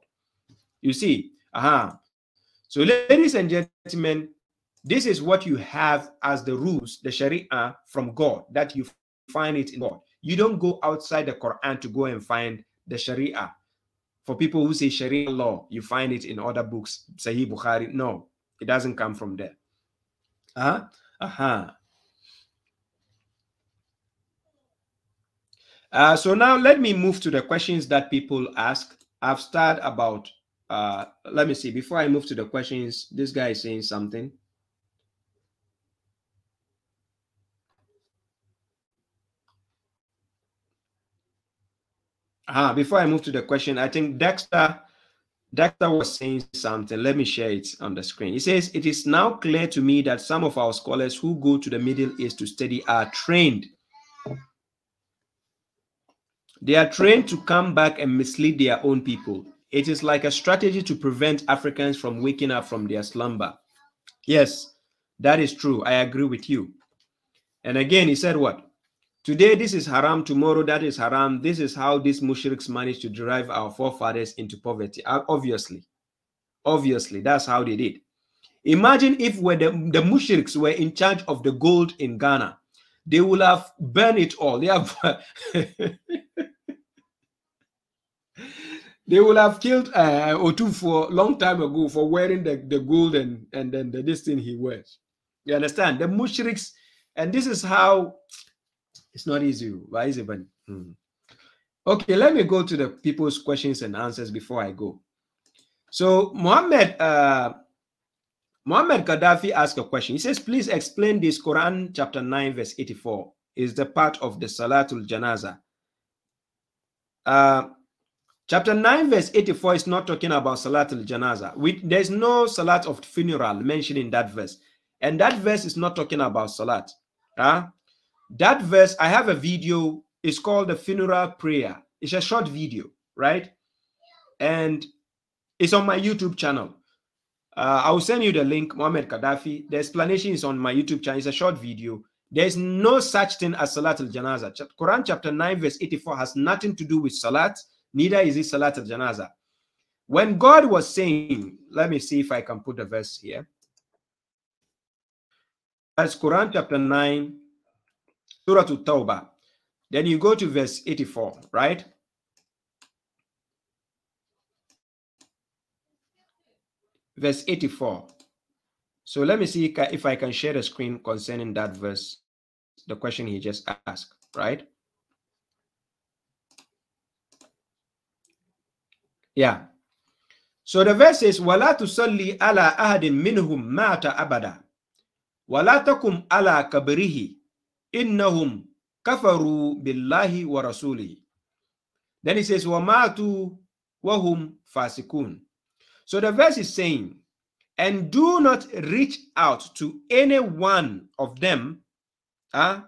You see, aha. Uh-huh. So ladies and gentlemen, this is what you have as the rules, the Sharia from God, that you find it in God. You don't go outside the Quran to go and find the Sharia. For people who say Sharia law, you find it in other books, Sahih Bukhari. No, it doesn't come from there. Uh-huh. Uh-huh. Uh, so now let me move to the questions that people ask. I've started about Uh, let me see. Before I move to the questions, this guy is saying something. Ah, before I move to the question, I think Dexter, Dexter was saying something. Let me share it on the screen. He says, it is now clear to me that some of our scholars who go to the Middle East to study are trained. They are trained to come back and mislead their own people. It is like a strategy to prevent Africans from waking up from their slumber. Yes, that is true. I agree with you. And again, he said what? Today, this is haram. Tomorrow, that is haram. This is how these mushriks managed to drive our forefathers into poverty. Obviously. Obviously, that's how they did. Imagine if were the, the mushriks were in charge of the gold in Ghana. They would have burned it all. They have... They will have killed uh, Otu for a long time ago for wearing the, the gold and, and then the, this thing he wears. You understand? The mushriks, and this is how, it's not easy. Why is it? But, hmm. Okay, let me go to the people's questions and answers before I go. So Muhammad, uh, Muhammad Gaddafi asked a question. He says, please explain this Quran chapter nine, verse eighty-four is the part of the Salatul Janaza. Uh, Chapter nine, verse eighty-four is not talking about Salat al-Janaza. There's no Salat of funeral mentioned in that verse. And that verse is not talking about Salat. Huh? That verse, I have a video. It's called the funeral prayer. It's a short video, right? And it's on my YouTube channel. Uh, I will send you the link, Muhammad Gaddafi. The explanation is on my YouTube channel. It's a short video. There's no such thing as Salat al-Janaza. Quran chapter nine, verse eighty-four has nothing to do with Salat. Neither is it Salat al-Janaza. When God was saying, let me see if I can put the verse here. That's Quran chapter nine, Surah At-Tawbah. Then you go to verse eighty-four, right? Verse eighty-four. So let me see if I can share the screen concerning that verse, the question he just asked, right? Yeah. So the verse says, وَلَا تُسَلِّ عَلَىٰ أَهْدٍ مِّنْهُمْ مَاتَ أَبَدًا وَلَا تَكُمْ عَلَىٰ كَبْرِهِ إِنَّهُمْ كَفَرُوا بِاللَّهِ وَرَسُولِهِ. Then it says, وَمَاتُوا وَهُمْ فَاسِقُونَ. So the verse is saying, and do not reach out to any one of them. Huh?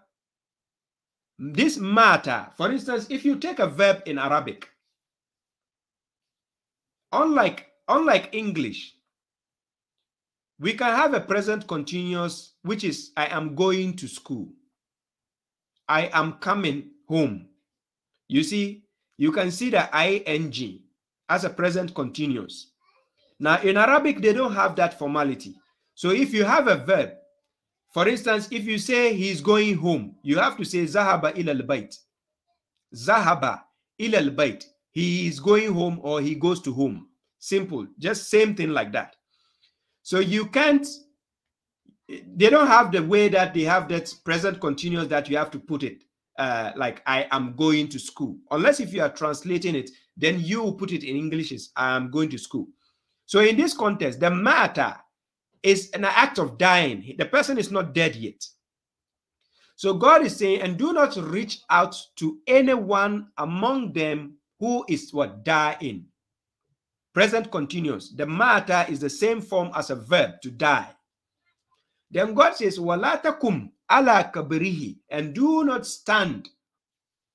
This matter, for instance, if you take a verb in Arabic, Unlike, unlike English, we can have a present continuous, which is I am going to school. I am coming home. You see, you can see the ing as a present continuous. Now, in Arabic, they don't have that formality. So if you have a verb, for instance, if you say he's going home, you have to say Zahaba ilal bait. Zahaba ilal bait. He is going home or he goes to home. Simple. Just same thing like that. So you can't, they don't have the way that they have that present continuous that you have to put it. Uh, like I am going to school. Unless if you are translating it, then you put it in English as I am going to school. So in this context, the matter is an act of dying. The person is not dead yet. So God is saying, and do not reach out to anyone among them who is what dying. Present continuous. The matter is the same form as a verb, to die. Then God says, wala takum ala kabrihi, and do not stand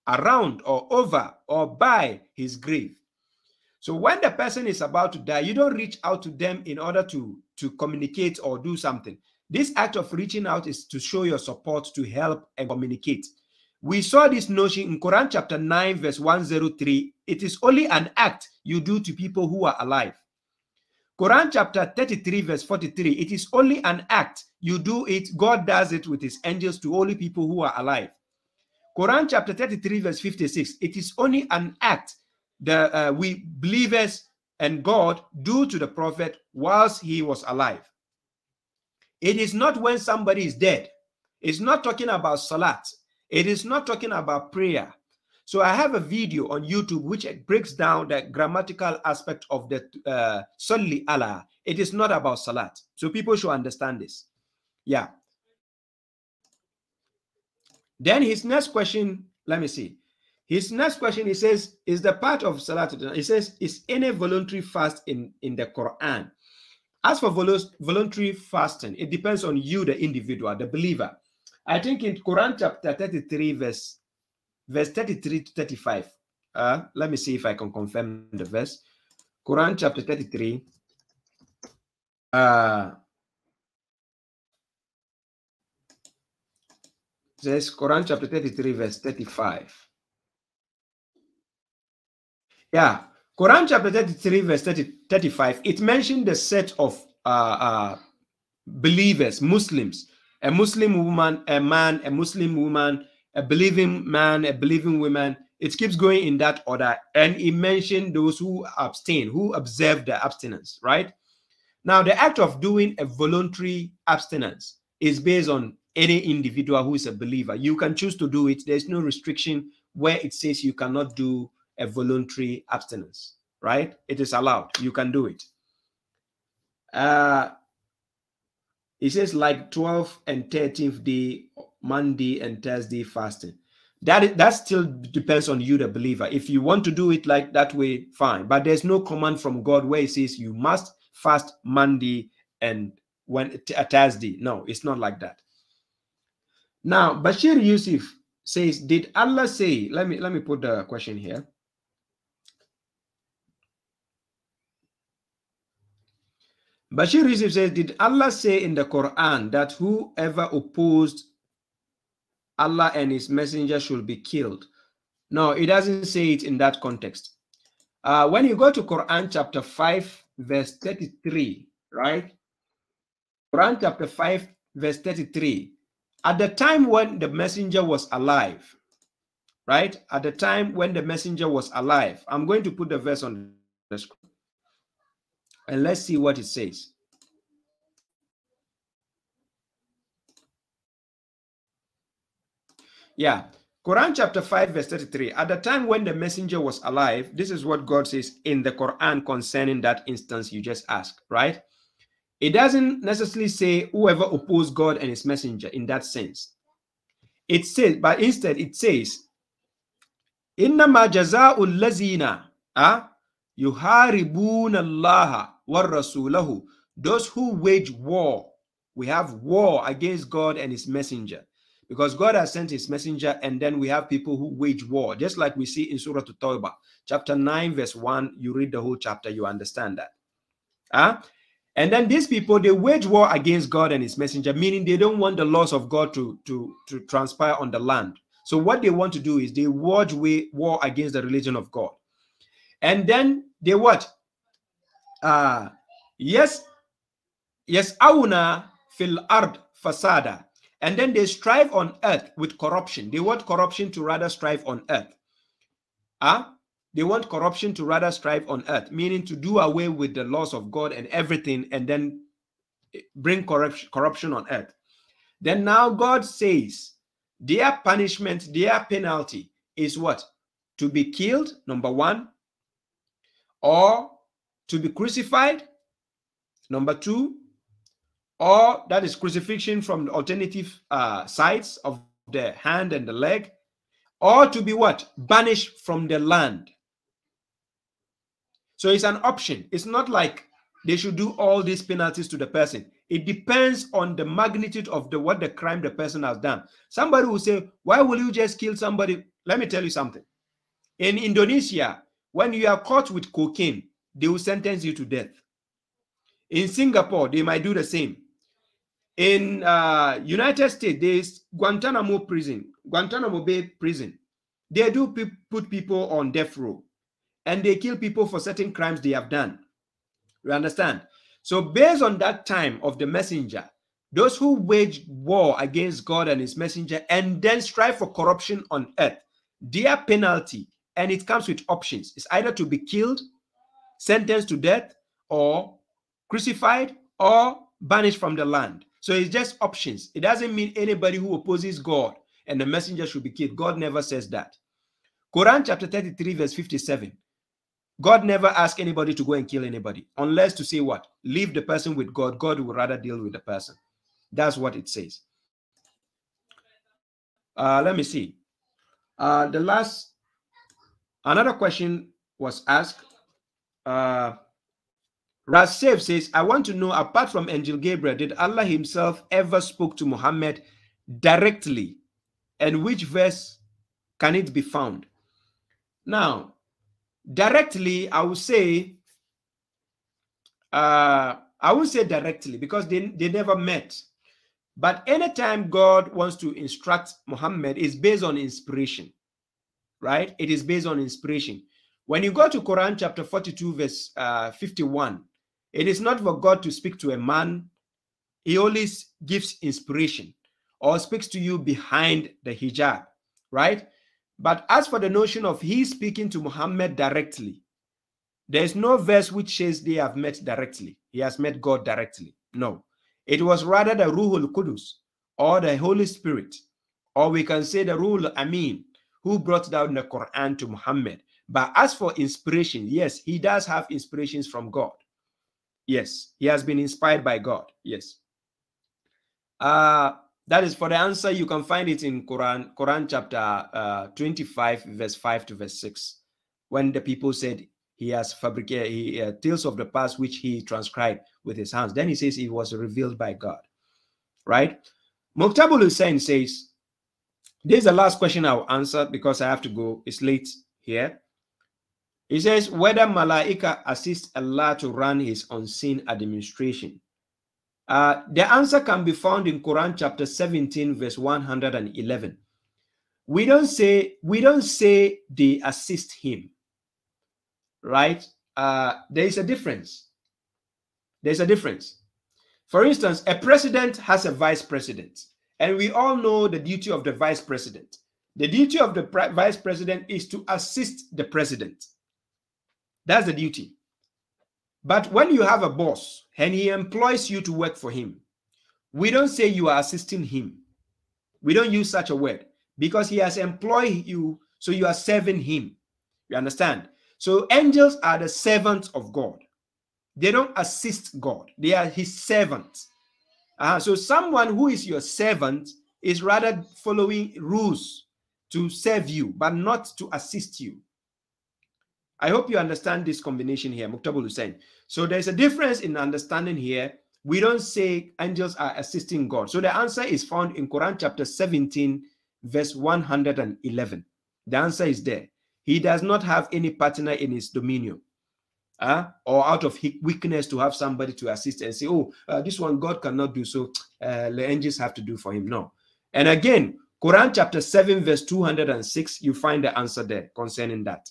around or over or by his grave. So when the person is about to die, you don't reach out to them in order to, to communicate or do something. This act of reaching out is to show your support, to help and communicate. We saw this notion in Quran chapter nine, verse one oh three. It is only an act you do to people who are alive. Quran chapter thirty-three, verse forty-three. It is only an act. You do it. God does it with his angels to only people who are alive. Quran chapter thirty-three, verse fifty-six. It is only an act that uh, we believers and God do to the prophet whilst he was alive. It is not when somebody is dead. It's not talking about salat. It is not talking about prayer. So I have a video on YouTube which breaks down the grammatical aspect of the uh, Salli Allah. It is not about Salat. So people should understand this. Yeah. Then his next question, let me see. His next question, he says, is the part of Salat. He says, is any voluntary fast in, in the Quran? As for vol voluntary fasting, it depends on you, the individual, the believer. I think in Quran chapter thirty-three, verse Verse thirty-three to thirty-five. Uh, let me see if I can confirm the verse. Quran chapter thirty-three. Uh, says Quran chapter thirty-three, verse thirty-five. Yeah, Quran chapter thirty-three, verse thirty, thirty-five. It mentioned the set of uh, uh, believers, Muslims, a Muslim woman, a man, a Muslim woman, a believing man, a believing woman. It keeps going in that order. And he mentioned those who abstain, who observe the abstinence, right? Now, the act of doing a voluntary abstinence is based on any individual who is a believer. You can choose to do it. There's no restriction where it says you cannot do a voluntary abstinence, right? It is allowed. You can do it. Uh, it says like twelfth and thirteenth day, Monday and Thursday fasting. That, that still depends on you, the believer. If you want to do it like that way, fine. But there's no command from God where it says you must fast Monday and when a Thursday. No, it's not like that. Now, Bashir Yusuf says, did Allah say, let me, let me put the question here. Bashir Yusuf says, did Allah say in the Quran that whoever opposed Allah and his messenger should be killed? No, it doesn't say it in that context. Uh, when you go to Quran chapter five, verse thirty-three, right? Quran chapter five, verse thirty-three. At the time when the messenger was alive, right? At the time when the messenger was alive. I'm going to put the verse on the screen. And let's see what it says. Yeah, Quran chapter five, verse thirty-three. At the time when the messenger was alive, this is what God says in the Quran concerning that instance you just asked, right? It doesn't necessarily say whoever opposed God and his messenger in that sense. It says, but instead it says, Innama jazaa'ul lazina yuharibuna allaha wa rasulahu. Those who wage war, we have war against God and his messenger. Because God has sent his messenger, and then we have people who wage war, just like we see in Surah At-Tawbah, chapter nine, verse one. You read the whole chapter, you understand that. Huh? And then these people, they wage war against God and his messenger, meaning they don't want the laws of God to, to, to transpire on the land. So what they want to do is they wage war against the religion of God. And then they what? Uh, yes, yes, auna fil ard fasada. And then they strive on earth with corruption. They want corruption to rather strive on earth. Huh? They want corruption to rather strive on earth, meaning to do away with the laws of God and everything, and then bring corruption, corruption on earth. Then now God says their punishment, their penalty is what? To be killed, number one, or to be crucified, number two, or that is crucifixion from the alternative uh, sides of the hand and the leg, or to be what? Banished from the land. So it's an option. It's not like they should do all these penalties to the person. It depends on the magnitude of the what the crime the person has done. Somebody will say, why will you just kill somebody? Let me tell you something. In Indonesia, when you are caught with cocaine, they will sentence you to death. In Singapore, they might do the same. In uh, United States, there is Guantanamo prison, Guantanamo Bay prison. They do pe put people on death row, and they kill people for certain crimes they have done. You understand? So based on that time of the messenger, those who wage war against God and his messenger and then strive for corruption on earth, their penalty, and it comes with options, is either to be killed, sentenced to death, or crucified, or banished from the land. So it's just options. It doesn't mean anybody who opposes God and the messenger should be killed. God never says that. Quran chapter thirty-three verse fifty-seven. God never asks anybody to go and kill anybody, unless to say what? Leave the person with God. God would rather deal with the person. That's what it says. Uh, let me see. Uh, the last, another question was asked. Uh, Rasef says, I want to know, apart from Angel Gabriel, did Allah himself ever spoke to Muhammad directly? And which verse can it be found? Now, directly, I would say, uh, I would say directly, because they, they never met. But anytime God wants to instruct Muhammad, it's based on inspiration, right? It is based on inspiration. When you go to Quran chapter forty-two, verse uh, fifty-one, it is not for God to speak to a man. He always gives inspiration or speaks to you behind the hijab, right? But as for the notion of he speaking to Muhammad directly, there is no verse which says they have met directly. He has met God directly. No. It was rather the Ruhul Qudus or the Holy Spirit, or we can say the Ruhul Amin, who brought down the Quran to Muhammad. But as for inspiration, yes, he does have inspirations from God. Yes, he has been inspired by God. Yes. Uh, that is for the answer. You can find it in Quran, Quran chapter uh, twenty-five, verse five to verse six, when the people said he has fabricated he, uh, tales of the past, which he transcribed with his hands. Then he says it was revealed by God, right? Muktabul Hussein says, this is the last question I will answer because I have to go. It's late here. He says, whether Malaika assists Allah to run his unseen administration. Uh, the answer can be found in Quran chapter seventeen, verse one hundred eleven. We don't say, we don't say they assist him, right? Uh, there is a difference. There's a difference. For instance, a president has a vice president, and we all know the duty of the vice president. The duty of the vice president is to assist the president. That's the duty. But when you have a boss and he employs you to work for him, we don't say you are assisting him. We don't use such a word, because he has employed you, so you are serving him. You understand? So angels are the servants of God. They don't assist God. They are his servants. Uh, so someone who is your servant is rather following rules to serve you, but not to assist you. I hope you understand this combination here, Muktabul Hussein. So there's a difference in understanding here. We don't say angels are assisting God. So the answer is found in Quran chapter seventeen, verse one hundred eleven. The answer is there. He does not have any partner in his dominion, uh, or out of weakness to have somebody to assist and say, oh, uh, this one God cannot do, so uh, the angels have to do for him. No. And again, Quran chapter seven, verse two hundred six, you find the answer there concerning that.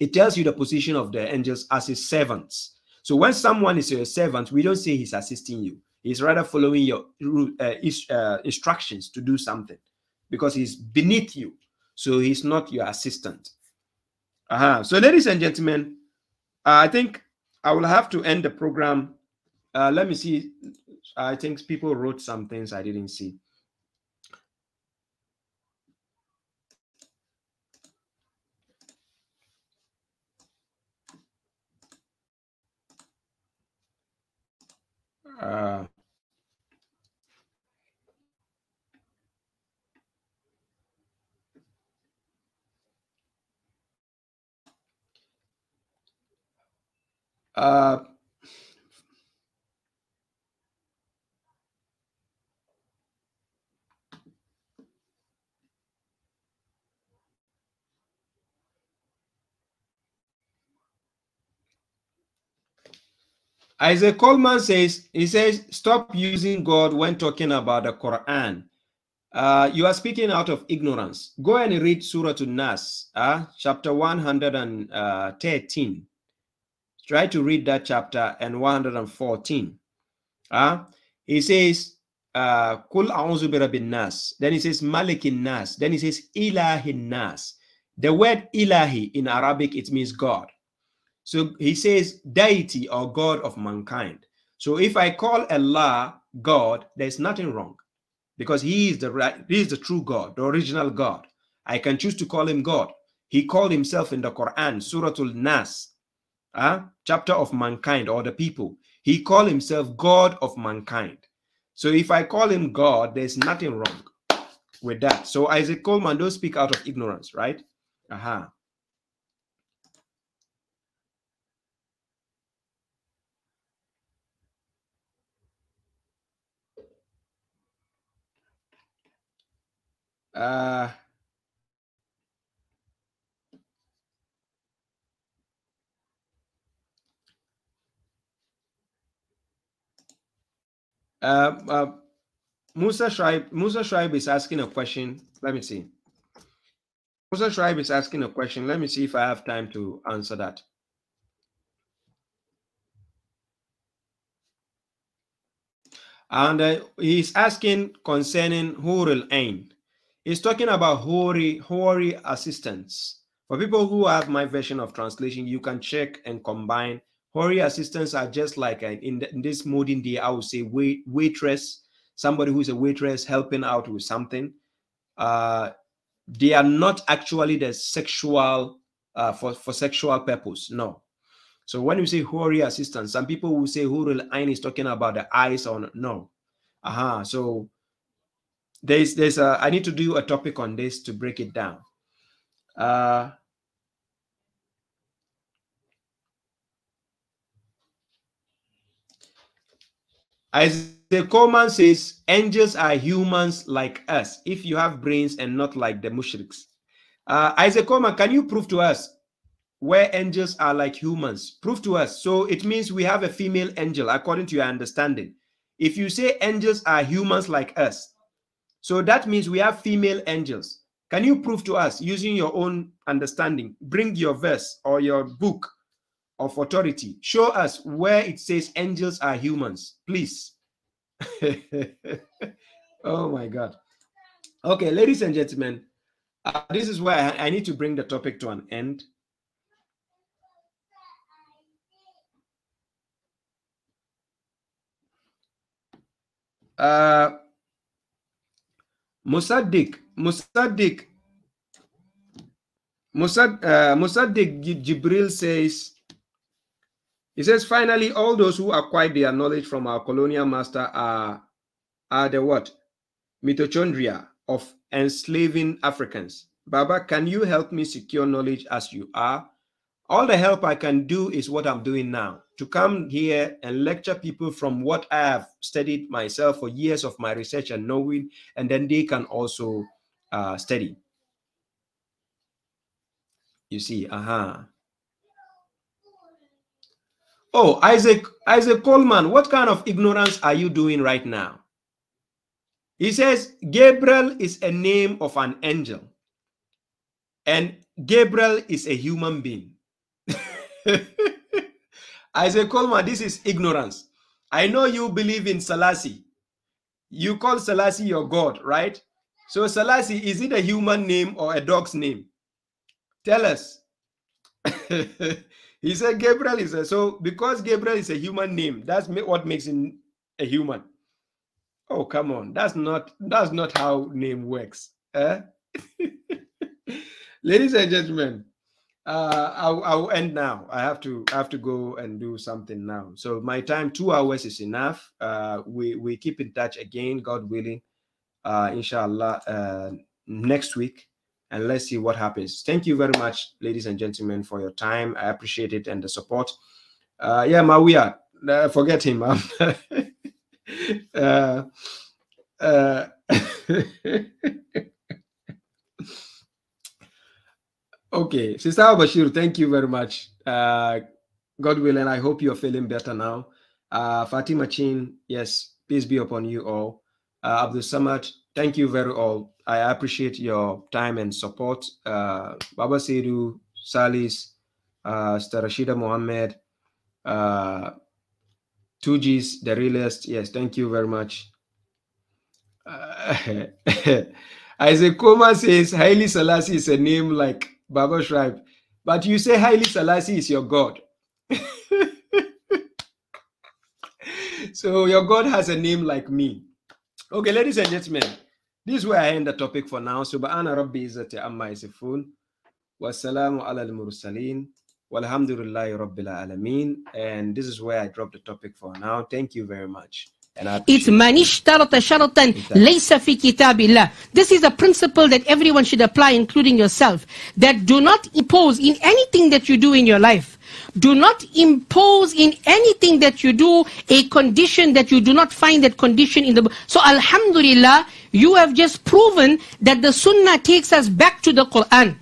It tells you the position of the angels as his servants. So when someone is your servant, we don't say he's assisting you. He's rather following your uh, his, uh, instructions to do something because he's beneath you. So he's not your assistant. Uh-huh. So ladies and gentlemen, uh, I think I will have to end the program. Uh, let me see. I think people wrote some things I didn't see. Uh, uh, Isaac Coleman says, he says, stop using God when talking about the Quran. Uh, you are speaking out of ignorance. Go and read Surah An-Nas, uh, chapter one hundred thirteen. Try to read that chapter and one hundred fourteen. Uh, he says, uh, Kul a'udhu birabbin nas. Then he says, Malikin nas. Then he says, Ilahin nas. The word ilahi in Arabic, it means God. So he says deity or God of mankind. So if I call Allah God, there's nothing wrong because he is the right, he is the true God, the original God. I can choose to call him God. He called himself in the Quran, Suratul Nas, uh, chapter of mankind or the people. He called himself God of mankind. So if I call him God, there's nothing wrong with that. So Isaac Coleman, don't speak out of ignorance, right? Uh-huh. Uh, uh, uh, Musa Shribe, Musa Shribe is asking a question. Let me see. Musa Shribe is asking a question. Let me see if I have time to answer that. And uh, he's asking concerning Hurul Ain. He's talking about hoary, hoary assistants. For people who have my version of translation, you can check and combine. Hoary assistants are just like a, in, the, in this modern day, I would say wait, waitress, somebody who's a waitress helping out with something. Uh, they are not actually the sexual, uh, for, for sexual purpose, no. So when you say hoary assistants, some people will say Hurul Ain is talking about the eyes on, no. Uh-huh, so... There's, there's a, I need to do a topic on this to break it down. Uh, Isaac Coleman says, angels are humans like us, if you have brains and not like the mushriks. Uh, Isaac Coleman, can you prove to us where angels are like humans? Prove to us. So it means we have a female angel, according to your understanding. If you say angels are humans like us, so that means we have female angels. Can you prove to us using your own understanding? Bring your verse or your book of authority. Show us where it says angels are humans, please. Oh my God. Okay, ladies and gentlemen, uh, this is where I, I need to bring the topic to an end. Uh, Musaddiq, Musaddiq, Musad, uh, Musaddiq Jibril says, he says, finally, all those who acquired their knowledge from our colonial master are, are the what? Mitochondria of enslaving Africans. Baba, can you help me secure knowledge as you are? All the help I can do is what I'm doing now, to come here and lecture people from what I have studied myself for years of my research and knowing, and then they can also uh, study. You see, uh-huh. Oh, Isaac, Isaac Coleman, what kind of ignorance are you doing right now? He says Gabriel is a name of an angel and Gabriel is a human being. Isaac Coleman, this is ignorance. I know you believe in Selassie. You call Selassie your God, right? So Selassie, is it a human name or a dog's name? Tell us. He said Gabriel is a, so because Gabriel is a human name, that's what makes him a human. Oh, come on. That's not, that's not how name works. Eh? Ladies and gentlemen, uh, I'll, I'll end now. I have to I have to go and do something now. So my time, two hours is enough. Uh, we, we keep in touch again, God willing, uh, inshallah, uh, next week. And let's see what happens. Thank you very much, ladies and gentlemen, for your time. I appreciate it and the support. Uh, yeah, Mawia, uh, forget him. uh, uh, okay, Sister Abashir, thank you very much. Uh, God willing, I hope you're feeling better now. Uh, Fatima Chin, yes, peace be upon you all. Uh, Abdul Samad, thank you very all. I appreciate your time and support. Uh, Baba Seydou, Salis, uh, Sister Rashida Mohammed, uh, two Gs, the realist. Yes, thank you very much. Uh, Isaac Coleman says, Haile Selassie is a name like Baba Shribe, but you say Haile Selassie is your God. So your God has a name like me. Okay, ladies and gentlemen, this is where I end the topic for now. Subhana Rabbi Izzati Amma Yasifun. Wassalamu ala al-mursaleen. Walhamdulillahi Rabbil Alameen. And this is where I drop the topic for now. Thank you very much. And I this is a principle that everyone should apply, including yourself, that do not impose in anything that you do in your life. Do not impose in anything that you do a condition that you do not find that condition in the book. So alhamdulillah, you have just proven that the sunnah takes us back to the Quran.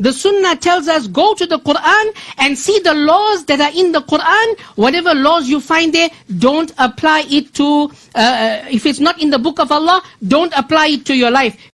The sunnah tells us go to the Quran and see the laws that are in the Quran. Whatever laws you find there, don't apply it to, uh, if it's not in the book of Allah, don't apply it to your life.